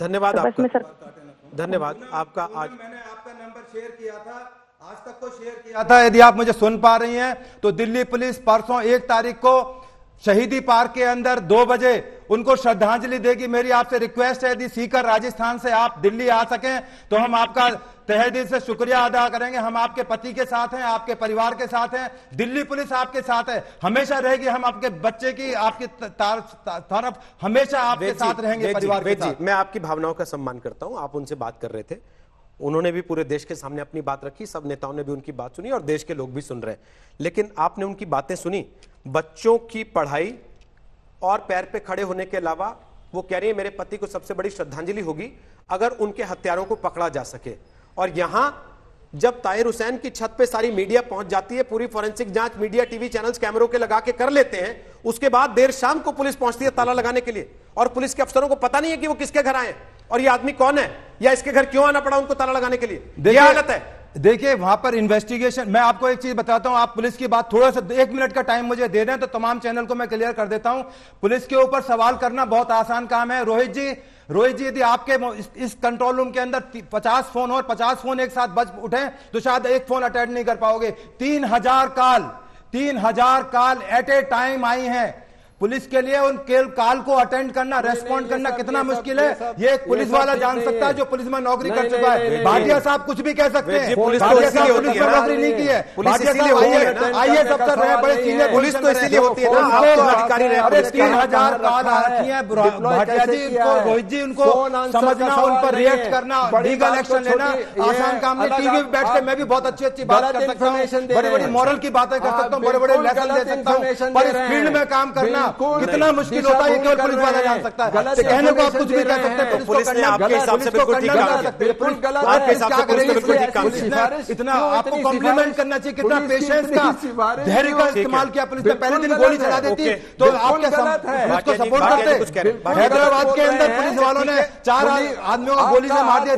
धन्यवाद तो आपका, सर... धन्यवाद आपका। आज मैंने आपका नंबर शेयर किया था, आज तक को शेयर किया था, यदि आप मुझे सुन पा रही हैं तो दिल्ली पुलिस परसों एक तारीख को शहीदी पार्क के अंदर दो बजे उनको श्रद्धांजलि देगी। मेरी आपसे रिक्वेस्ट है, यदि सीकर राजस्थान से आप दिल्ली आ सकें तो हम आपका तहे दिल से शुक्रिया अदा करेंगे। हम आपके पति के साथ हैं, आपके परिवार के साथ हैं, दिल्ली पुलिस आपके साथ है, हमेशा रहेगी। हम आपके बच्चे की, आपकी तरफ हमेशा आपके साथ रहेंगे, परिवार के साथ। मैं आपकी भावनाओं का सम्मान करता हूं। आप उनसे बात कर रहे थे, उन्होंने भी पूरे देश के सामने अपनी बात रखी, सब नेताओं ने भी उनकी बात सुनी और देश के लोग भी सुन रहे हैं। लेकिन आपने उनकी बातें सुनी, बच्चों की पढ़ाई और पैर पे खड़े होने के अलावा वो कह रही है मेरे पति को सबसे बड़ी श्रद्धांजलि होगी अगर उनके हत्यारों को पकड़ा जा सके। और यहां जब ताहिर हुसैन की छत पे सारी मीडिया पहुंच जाती है, पूरी फॉरेंसिक जांच मीडिया टीवी चैनल्स कैमरों के लगा के कर लेते हैं, उसके बाद देर शाम को पुलिस पहुंचती है ताला लगाने के लिए, और पुलिस के अफसरों को पता नहीं है कि वो किसके घर आए और ये आदमी कौन है या इसके घर क्यों आना पड़ा उनको ताला लगाने के लिए। यह हालत है। देखिए वहां पर इन्वेस्टिगेशन, मैं आपको एक चीज बताता हूं, आप पुलिस की बात थोड़ा सा एक मिनट का टाइम मुझे दे दें तो तमाम चैनल को मैं क्लियर कर देता हूं। पुलिस के ऊपर सवाल करना बहुत आसान काम है। रोहित जी रोहित जी यदि आपके इस कंट्रोल रूम के अंदर पचास फोन और पचास फोन एक साथ बज उठे तो शायद एक फोन अटेंड नहीं कर पाओगे। तीन हजार कॉल तीन हजार कॉल एट ए टाइम आई है पुलिस के लिए। उन कॉल को अटेंड करना, रेस्पॉन्ड करना कितना मुश्किल है ये एक पुलिस वाला जान सकता है जो पुलिस में नौकरी कर चुका है। भाटिया साहब कुछ भी कह सकते हैं, भाटिया साहब पुलिस में नौकरी नहीं की है। भाटिया साहब आइए दफ्तर रहे, बड़े सीनियर पुलिस तो इसीलिए होती है ना अधिकारी रहे। अरे तीन हजार कॉल आती है भाटिया जी को, रोहित जी उनको समझना, उन पर रिएक्ट करना, लीगल एक्शन लेना आसान काम नहीं। टीवी पे बैठ के मैं भी बहुत अच्छी अच्छी बात कर सकता हूँ, बड़ी बड़ी मॉरल की बातें कर सकता हूँ, बड़े बड़े लेसन दे सकता हूँ, पर इस फील्ड में काम करना कितना मुश्किल होता है केवल पुलिस वाला जान सकता है। कहने को आप कुछ भी कह सकते हैं, पुलिस ने आपके हिसाब से बिल्कुल ठीक काम किया, बिल्कुल गलत आपके हिसाब से पुलिस ने बिल्कुल ठीक काम किया। इतना आपको कॉम्प्लीमेंट करना चाहिए, कितना पेशेंस का, धैर्य का इस्तेमाल किया पुलिस ने। पहले दिन गोली चला देती तो आप उसको सपोर्ट करते। हैदराबाद के अंदर पुलिस वालों ने चार आदमियों को गोली से मार दिया,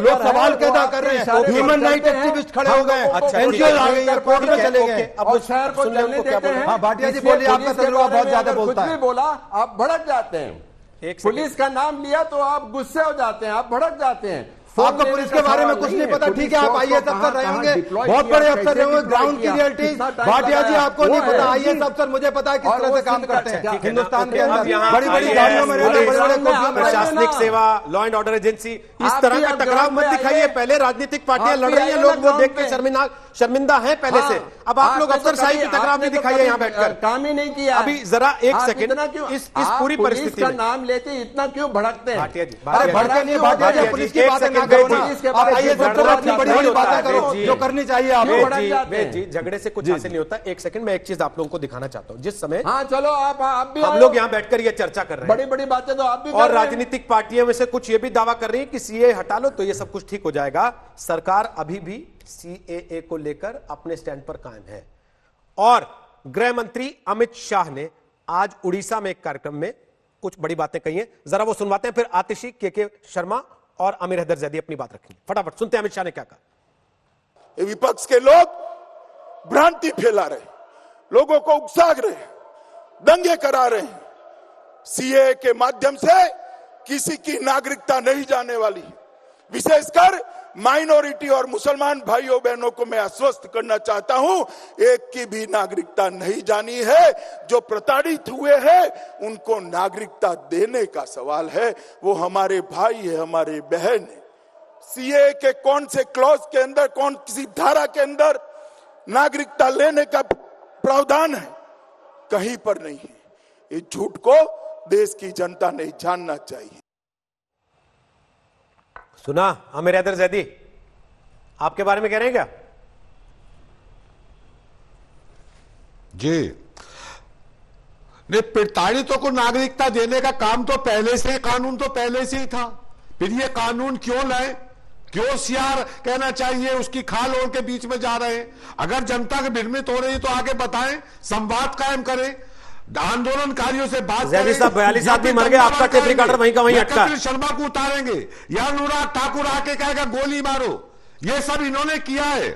लोग सवाल पैदा कर रहे हैं, ह्यूमन राइट एक्टिविस्ट खड़े हो गए, एनजीओ आ गई, कोर्ट में चले गए। अब शहर को चलने देते हैं। भाटिया जी बोलिए, आपका तजुर्बा बहुत ज्यादा बोलता है। बोला आप भड़क जाते हैं, पुलिस का नाम लिया तो आप गुस्से हो जाते हैं, आप भड़क जाते हैं। आपको पुलिस के बारे में कुछ नहीं पता, ठीक है आप आईएएस अफसर रहे होंगे, बहुत बड़े अफसर रहे होंगे, ग्राउंड की रियलिटी भाटिया जी आपको नहीं पता। आईएएस अफसर मुझे पता है किस तरह से काम करते हैं हिंदुस्तान के अंदर, बड़ी बड़ी गाड़ियों में रहते, बड़े बड़े कोर्टों में। प्रशासनिक सेवा, लॉ एंड ऑर्डर एजेंसी, इस तरह का टकराव मत दिखाइए। पहले राजनीतिक पार्टियां लड़ रही है, लोग वो देख के शर्मिंदा शर्मिंदा है पहले से, अब आप लोग अफसरशाही की टकराव नहीं दिखाइए यहाँ बैठकर, काम ही नहीं किया। अभी जरा एक सेकेंड, इस पूरी परिस्थिति का नाम लेते इतना क्यों भड़कते हैं भाटिया जी? अरे भड़के नहीं भाटिया जी, पुलिस की बात जो करनी चाहिए आपको। झगड़े से कुछ हासिल नहीं होता। एक सेकंड में एक चीज आप लोगों को दिखाना चाहता हूँ, जिस समय हाँ चलो आप आप भी हम लोग यहाँ बैठकर ये चर्चा कर रहे हैं, बड़ी बड़ी बातें तो आप भी, और राजनीतिक पार्टियों में से कुछ ये भी दावा कर रही है कि सीए हटा लो तो ये सब कुछ ठीक हो जाएगा। सरकार अभी भी सीएए को लेकर अपने स्टैंड पर कायम है, और गृह मंत्री अमित शाह ने आज उड़ीसा में एक कार्यक्रम में कुछ बड़ी बातें कही है, जरा वो सुनवाते हैं, फिर आतिशी, के के शर्मा और आमिर हैदर ज़ैदी अपनी बात रखेंगे। फटाफट सुनते हैं अमित शाह ने क्या कहा। विपक्ष के लोग भ्रांति फैला रहे, लोगों को उकसाग रहे, दंगे करा रहे हैं। सीए के माध्यम से किसी की नागरिकता नहीं जाने वाली, विशेषकर माइनॉरिटी और मुसलमान भाइयों बहनों को मैं आश्वस्त करना चाहता हूं, एक की भी नागरिकता नहीं जानी है। जो प्रताड़ित हुए हैं उनको नागरिकता देने का सवाल है, वो हमारे भाई है, हमारे बहन है। सीए के कौन से क्लॉज के अंदर, कौन किसी धारा के अंदर नागरिकता लेने का प्रावधान है? कहीं पर नहीं है। ये झूठ को देश की जनता नहीं जानना चाहिए। सुना आमिर हैदर ज़ैदी आपके बारे में कह रहे हैं क्या? जी नहीं, प्रताड़ितों को नागरिकता देने का काम तो पहले से, कानून तो पहले से ही था, फिर ये कानून क्यों लाए? क्यों सीआर कहना चाहिए उसकी खाल ओढ़ के बीच में जा रहे हैं? अगर जनता के विघ्नित हो रही है तो आगे बताएं, संवाद कायम करें, आंदोलनकारियों से बात साहब बयालीस आदमी मर गए, आपका टेप रिकॉर्डर वहीं का वहीं अटका। कपिल शर्मा को उतारेंगे या अनुराग ठाकुर आके कहेगा गोली मारो, ये सब इन्होंने किया है।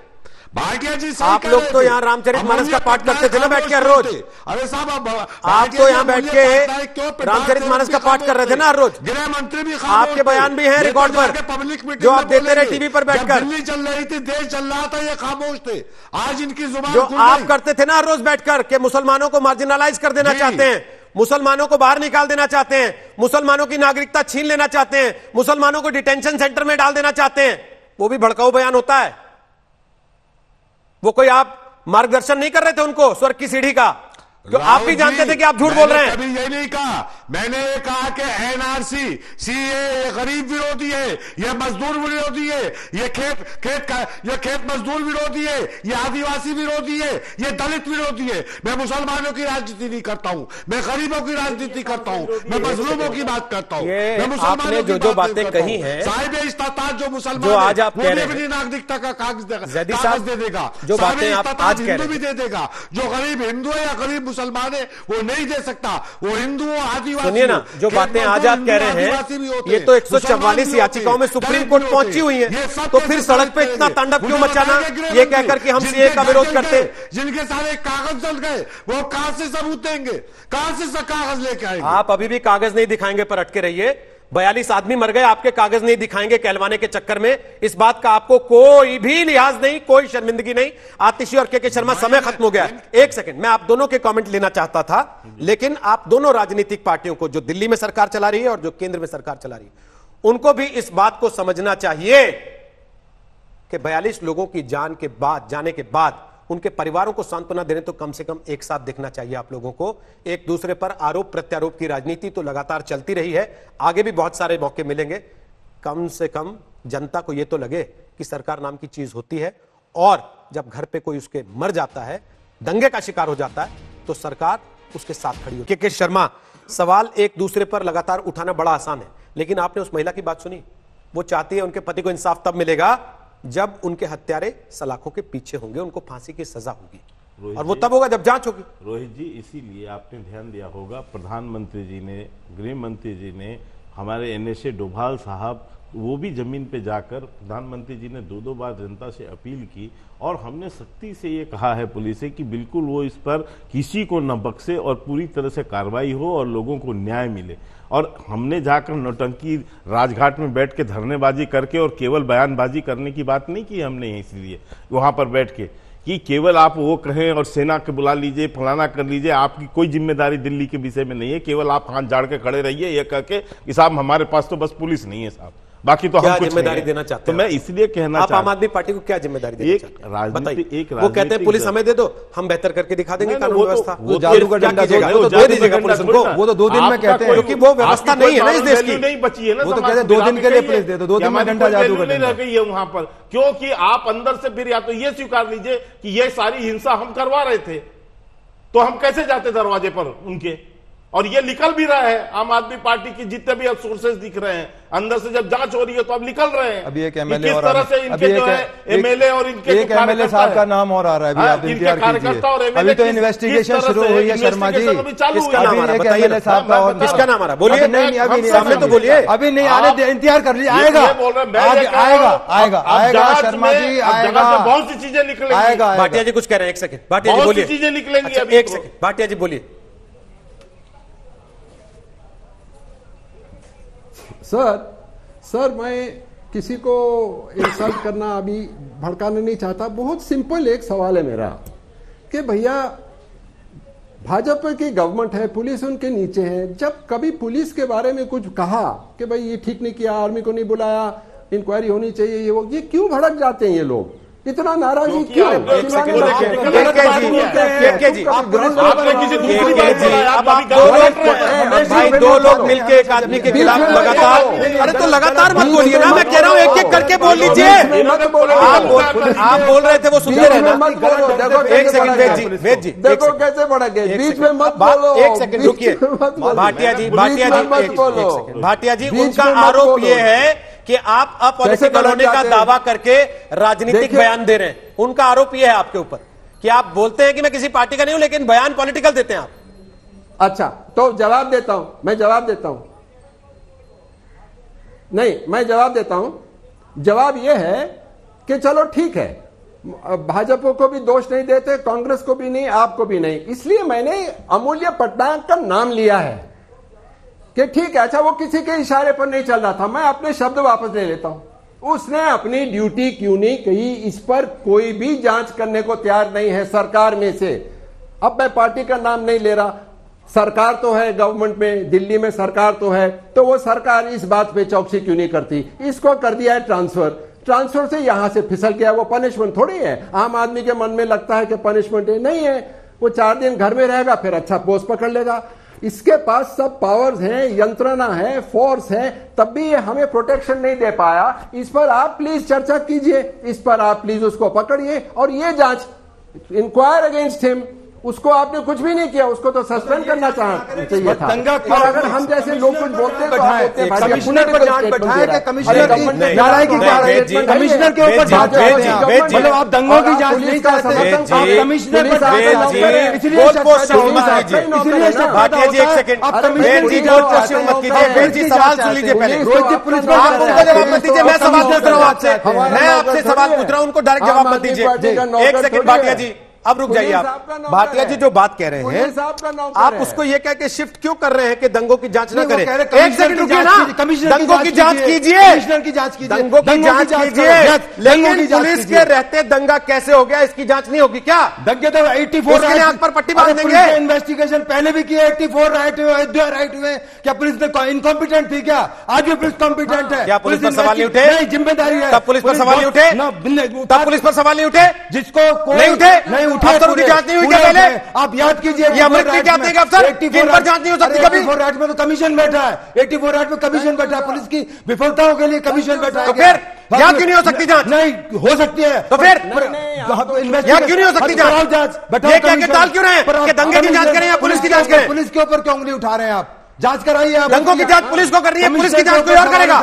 भाटिया जी आप लोग तो यहाँ रामचरितमानस का पाठ करते थे ना बैठ के रोज। अरे साहब आप तो यहाँ बैठ के रामचरितमानस का पाठ कर रहे थे ना हर रोज। गृह मंत्री भी आपके बयान भी हैं रिकॉर्ड पर, पब्लिक मीटिंग जो आप देते रहे टीवी पर बैठकर। दिल्ली चल रही थी, देश चल रहा था, ये खामोश थे। आज इनकी जुबान जो आप करते थे ना हर रोज बैठकर के मुसलमानों को मार्जिनलाइज कर देना चाहते हैं, मुसलमानों को बाहर निकाल देना चाहते हैं, मुसलमानों की नागरिकता छीन लेना चाहते हैं, मुसलमानों को डिटेंशन सेंटर में डाल देना चाहते हैं, वो भी भड़काऊ बयान होता है। वो कोई आप मार्गदर्शन नहीं कर रहे थे उनको स्वर्ग की सीढ़ी का। तो आप भी जानते थे कि आप झूठ बोल रहे हैं। कभी ये नहीं कहा, मैंने ये कहा कि एनआरसी सीए गरीब विरोधी है, ये मजदूर विरोधी है, ये खेत खेत का ये खेत मजदूर विरोधी है, ये आदिवासी विरोधी है, ये दलित विरोधी है। मैं मुसलमानों की राजनीति नहीं करता हूँ, मैं गरीबों की राजनीति करता हूँ, मैं मजलूमों की बात करता हूँ, मैं मुसलमानों की जो बातें कही है। साहिब इस्तात जो मुसलमान अपनी नागरिकता का कागज दे देगा, जो इस्तात हिंदू भी दे देगा, जो गरीब हिंदू है या गरीब मुसलमान है वो नहीं दे सकता, वो हिंदू आदिवासी। सुनिए ना जो बातें आज आप कह रहे हैं ये तो एक सौ चवालीस याचिकाओं में सुप्रीम कोर्ट पहुंची हुई है, तो फिर सड़क पे इतना तांडव क्यों मचाना ये कहकर कि हम सीए का विरोध करते। जिनके सारे कागज जल गए वो कहां से सबूत देंगे, कहां से कागज लेके आएंगे? आप अभी भी कागज नहीं दिखाएंगे पर अटके रहिए। बयालीस आदमी मर गए, आपके कागज नहीं दिखाएंगे कहलवाने के चक्कर में। इस बात का आपको कोई भी लिहाज नहीं, कोई शर्मिंदगी नहीं। आतिशी और के के शर्मा, समय खत्म हो गया। एक सेकंड मैं आप दोनों के कमेंट लेना चाहता था, लेकिन आप दोनों राजनीतिक पार्टियों को, जो दिल्ली में सरकार चला रही है और जो केंद्र में सरकार चला रही है, उनको भी इस बात को समझना चाहिए कि बयालीस लोगों की जान के बाद जाने के बाद उनके परिवारों को सांत्वना देने तो कम से कम एक साथ देखना चाहिए। आप लोगों को एक दूसरे पर आरोप प्रत्यारोप की राजनीति तो लगातार चलती रही है, आगे भी बहुत सारे मौके मिलेंगे। कम से कम जनता को यह तो लगे कि सरकार नाम की चीज होती है, और जब घर पे कोई उसके मर जाता है, दंगे का शिकार हो जाता है, तो सरकार उसके साथ खड़ी होती है। के के शर्मा, सवाल एक दूसरे पर लगातार उठाना बड़ा आसान है, लेकिन आपने उस महिला की बात सुनी, वो चाहती है उनके पति को इंसाफ तब मिलेगा जब उनके हत्यारे सलाखों के पीछे होंगे, उनको फांसी की सजा होगी, और वो तब होगा जब जांच होगी। रोहित जी, इसीलिए आपने ध्यान दिया होगा, प्रधानमंत्री जी ने, गृह मंत्री जी ने, हमारे एनएसए डोभाल साहब, वो भी जमीन पे जाकर प्रधानमंत्री जी ने दो दो बार जनता से अपील की, और हमने सख्ती से ये कहा है पुलिस से कि बिल्कुल वो इस पर किसी को न बख्शे और पूरी तरह से कार्रवाई हो और लोगों को न्याय मिले। और हमने जाकर नौटंकी राजघाट में बैठ के धरनेबाजी करके और केवल बयानबाजी करने की बात नहीं की हमने, इसलिए वहाँ पर बैठ के कि केवल आप वो कहें और सेना के बुला लीजिए, फलाना कर लीजिए, आपकी कोई जिम्मेदारी दिल्ली के विषय में नहीं है, केवल आप हाथ झाड़ के खड़े रहिए ये कह के कि साहब हमारे पास तो बस पुलिस नहीं है साहब, बाकी तो हम कुछ जिम्मेदारी देना चाहते हैं। तो मैं इसलिए कहना आप आम आदमी पार्टी को क्या जिम्मेदारी देना चाहते हैं बताइए। एक वो कहते हैं पुलिस हमें दे दो, हम बेहतर करके दिखा देंगे कानून व्यवस्था, वो जादू का डंडा देगा, वो तो दे दीजिएगा पुलिस को, वो तो दो दिन में कहते हैं, क्योंकि वो व्यवस्था नहीं है ना इस देश की, नहीं बची है ना, वो तो कहते हैं दो दिन के लिए पुलिस दे दो, दो दिन में डंडा जादू का डंडा रह गई है वहां पर। क्योंकि आप अंदर से फिर या तो ये स्वीकार लीजिए कि ये सारी हिंसा हम करवा रहे थे, तो हम कैसे जाते दरवाजे पर उनके, और ये निकल भी रहा है। आम आदमी पार्टी की जितने भी अब सोर्सेज दिख रहे हैं, अंदर से जब जांच हो रही है तो अब निकल रहे हैं। अभी एक एमएलए और तरह से इनके जो है एमएलए और इनके एक एमएलए साहब का नाम और आ रहा है, अभी आप इंतजार कीजिए, अभी तो इन्वेस्टिगेशन शुरू हुई है शर्मा जी, किसका नाम आ रहा है बताइए साहब का, और किसका नाम आ रहा है बोलिए। नहीं अभी नहीं, सामने तो बोलिए, अभी नहीं आने, इंतजार कर लीजिए, आएगा आएगा आएगा आएगा शर्मा जी आएगा, बहुत सी चीजें निकलेंगी। भाटिया जी कुछ कह रहे हैं, एक सेकंड भाटिया जी बोलिए, चीजें निकलेंगी, एक सेकंड भाटिया जी बोलिए। सर सर मैं किसी को इंसल्ट करना अभी भड़काना नहीं चाहता, बहुत सिंपल एक सवाल है मेरा कि भैया भाजपा की गवर्नमेंट है, पुलिस उनके नीचे है, जब कभी पुलिस के बारे में कुछ कहा कि भाई ये ठीक नहीं किया, आर्मी को नहीं बुलाया, इंक्वायरी होनी चाहिए, ये वो ये क्यों भड़क जाते हैं ये लोग, इतना नाराजगी क्यों? दो लोग मिलके एक आदमी के खिलाफ लगातार, अरे तो लगातार मत बोलिए ना, मैं कह रहा हूँ एक एक करके बोल लीजिए। आप बोल रहे थे वो सुनते रहे। एक सेकंड वेद जी, वेद जी देखो कैसे बढ़ गए, बीच में मत बोलो, एक सेकंड रुकिए। भाटिया जी भाटिया जी भाटिया जी उनका आरोप ये है कि आप अपॉलिटिकल होने का दावा करके राजनीतिक बयान दे रहे हैं, उनका आरोप यह है आपके ऊपर कि आप बोलते हैं कि मैं किसी पार्टी का नहीं हूं लेकिन बयान पॉलिटिकल देते हैं आप। अच्छा तो जवाब देता हूं, मैं जवाब देता हूं, नहीं मैं जवाब देता हूं। जवाब यह है कि चलो ठीक है, भाजपा को भी दोष नहीं देते, कांग्रेस को भी नहीं, आपको भी नहीं। इसलिए मैंने अमूल्य पटनायक का नाम लिया है कि ठीक है, अच्छा वो किसी के इशारे पर नहीं चल रहा था। मैं अपने शब्द वापस ले लेता हूं, उसने अपनी ड्यूटी क्यों नहीं कही इस पर कोई भी जांच करने को तैयार नहीं है सरकार में से। अब मैं पार्टी का नाम नहीं ले रहा, सरकार तो है गवर्नमेंट में, दिल्ली में सरकार तो है, तो वो सरकार इस बात पे चौकसी क्यों नहीं करती? इसको कर दिया है ट्रांसफर, ट्रांसफर से यहां से फिसल गया। वो पनिशमेंट थोड़ी है, आम आदमी के मन में लगता है कि पनिशमेंट है, नहीं है। वो चार दिन घर में रहेगा फिर अच्छा पोस्ट पकड़ लेगा। इसके पास सब पावर्स हैं, यंत्रणा है, फोर्स है, तब भी ये हमें प्रोटेक्शन नहीं दे पाया। इस पर आप प्लीज चर्चा कीजिए, इस पर आप प्लीज उसको पकड़िए और ये जांच, इंक्वायर अगेंस्ट हिम। उसको आपने कुछ भी नहीं किया, उसको तो सस्पेंड करना चाहिए था। और अगर हम जैसे लोग कुछ बोलते हैं, कमिश्नर के ऊपर मतलब आप दंगों की जांच नहीं कर सकते, कमिश्नर मैं आपसे सवाल पूछ रहा हूं, उनको डायरेक्ट जवाब मत दीजिए। एक सेकंड भाटिया जी, अब रुक जाइए। आप भाटिया जी जो बात कह रहे हैं, आप उसको ये कह के शिफ्ट क्यों कर रहे हैं कि दंगों की जांच ना करें? एक सेकंड रुकिए ना, दंगों की जांच कीजिए, कमिश्नर की जांच कीजिए, दंगों की जांच कीजिए, लेकिन पुलिस के रहते दंगा कैसे हो गया इसकी जांच नहीं होगी क्या? दंगे तो चौरासी के आंख पर पट्टी बांध देंगे। इन्वेस्टिगेशन पहले भी किए, चौरासी राइट हुए, अयोध्या राइट हुए। क्या पुलिस इनकॉम्पिटेंट थी क्या? आज भी पुलिस कॉम्पिटेंट है क्या? पुलिस पर सवाल नहीं उठे, जिम्मेदारी है। तब पुलिस पर सवाल नहीं उठे, तब पुलिस पर सवाल नहीं उठे, जिसको नहीं उठे जांच नहीं हुई क्या पहले? आप याद कीजिए तो कमीशन बैठा है, चौरासी राइट में कमीशन बैठा है, पुलिस की विफलताओं के लिए कमीशन बैठा है। तो फिर यहाँ क्यों नहीं हो सकती जांच? नहीं हो सकती है। तो फिर यहाँ क्यों नहीं हो सकती जांच? जांच क्यों रहे हैं? दंगे की जांच करें या पुलिस की जांच करें? पुलिस के ऊपर क्यों उंगली उठा रहे हैं आप? जांच कराइए आप, दंगों की जांच पुलिस को करनी है, पुलिस की जांच कोई और करेगा?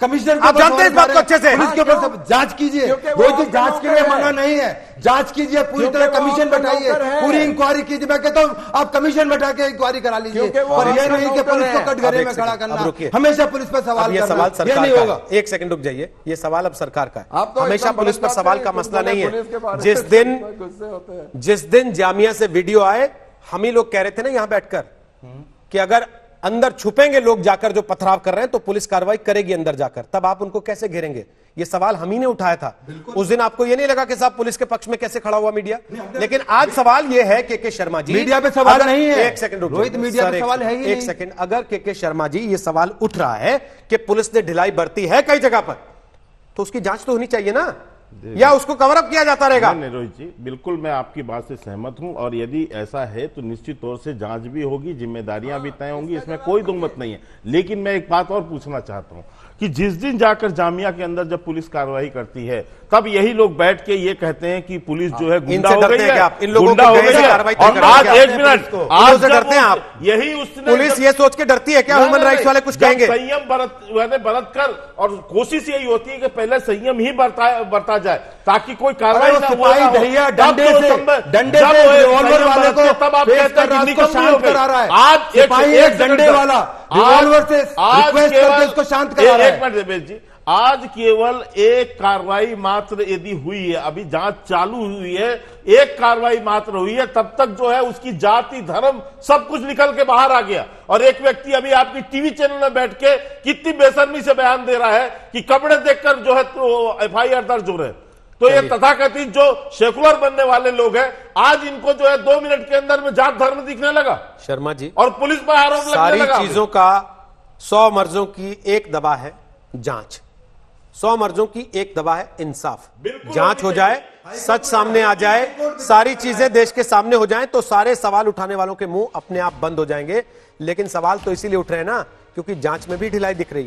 कमिश्नर आप जानते हैं इस बात को अच्छे से, पुलिस के ऊपर सब जांच कीजिए। रोहित जांच के लिए मना नहीं है, जांच कीजिए, पूरी तरह कमीशन बैठाइए, पूरी इंक्वायरी कीजिए। मैं कहता हूँ आप कमीशन बैठा के इंक्वायरी करा लीजिए, और ये नहीं कि पुलिस को कटघरे में खड़ा करना, हमेशा पुलिस पर सवाल करना नहीं होगा। एक सेकंड रुक जाइए, ये सवाल अब सरकार का है, हमेशा पुलिस पर सवाल का मसला नहीं है। जिस दिन जिस दिन जामिया से वीडियो आए, हम ही लोग कह रहे थे ना यहाँ बैठकर कि अगर अंदर छुपेंगे लोग जाकर जो पथराव कर रहे हैं तो पुलिस कार्रवाई करेगी अंदर जाकर, तब आप उनको कैसे घेरेंगे? ये सवाल हम ही ने उठाया था उस दिन। आपको ये नहीं लगा कि साहब पुलिस के पक्ष में कैसे खड़ा हुआ मीडिया, लेकिन आज सवाल ये है के के शर्मा जी मीडिया पे सवाल नहीं है। एक सेकंड रोहित, मीडिया पे सवाल है ही नहीं। एक सेकंड, अगर के के शर्मा जी ये सवाल उठ रहा है कि पुलिस ने ढिलाई बरती है कई जगह पर, तो उसकी जांच तो होनी चाहिए ना, या उसको कवरअप किया जाता रहेगा? नहीं रोहित जी, बिल्कुल मैं आपकी बात से सहमत हूं, और यदि ऐसा है तो निश्चित तौर से जांच भी होगी, जिम्मेदारियां भी तय होंगी, इसमें कोई दो मत नहीं है। लेकिन मैं एक बात और पूछना चाहता हूं कि जिस दिन जाकर जामिया के अंदर जब पुलिस कार्रवाई करती है, तब यही लोग बैठ के ये कहते हैं कि पुलिस जो है गुंडा हो गई है, इन लोगों को कार्रवाई करनी चाहिए। एक मिनट, आज डरते हैं आप? यही उसने पुलिस ये सोच के डरती है क्या ह्यूमन राइट्स वाले कुछ कहेंगे? संयम बरत बरत कर, और कोशिश यही होती है कि पहले संयम ही बरता जाए ताकि कोई कार्रवाई ना हो। डंडे से डंडे से रिवॉल्वर वाले को तब आप कहते हैं शांत करा रहा है, आज सिपाही एक डंडे वाला रिवॉल्वर से रिक्वेस्ट करके इसको शांत करा रहा है। एक मिनट देवेश जी, आज केवल एक कार्रवाई मात्र यदि हुई है, अभी जांच चालू हुई है, एक कार्रवाई मात्र हुई है, तब तक जो है उसकी जाति धर्म सब कुछ निकल के बाहर आ गया। और एक व्यक्ति अभी आपकी टीवी चैनल में बैठ के कितनी बेशर्मी से बयान दे रहा है कि कपड़े देखकर जो है तो एफ आई आर दर्ज हो रहे हैं। तो ये तथाकथित जो सेकुलर बनने वाले लोग हैं, आज इनको जो है दो मिनट के अंदर में जात धर्म दिखने लगा शर्मा जी, और पुलिस पर आरोप लगने लगा। सारी चीजों का सौ मर्जों की एक दवा है जांच, सौ मर्जों की एक दवा है इंसाफ। जांच हो जाए, सच सामने आ जाए, सारी चीजें देश के सामने हो जाएं, तो सारे सवाल उठाने वालों के मुंह अपने आप बंद हो जाएंगे। लेकिन सवाल तो इसीलिए उठ रहे हैं ना क्योंकि जांच में भी ढिलाई दिख रही है।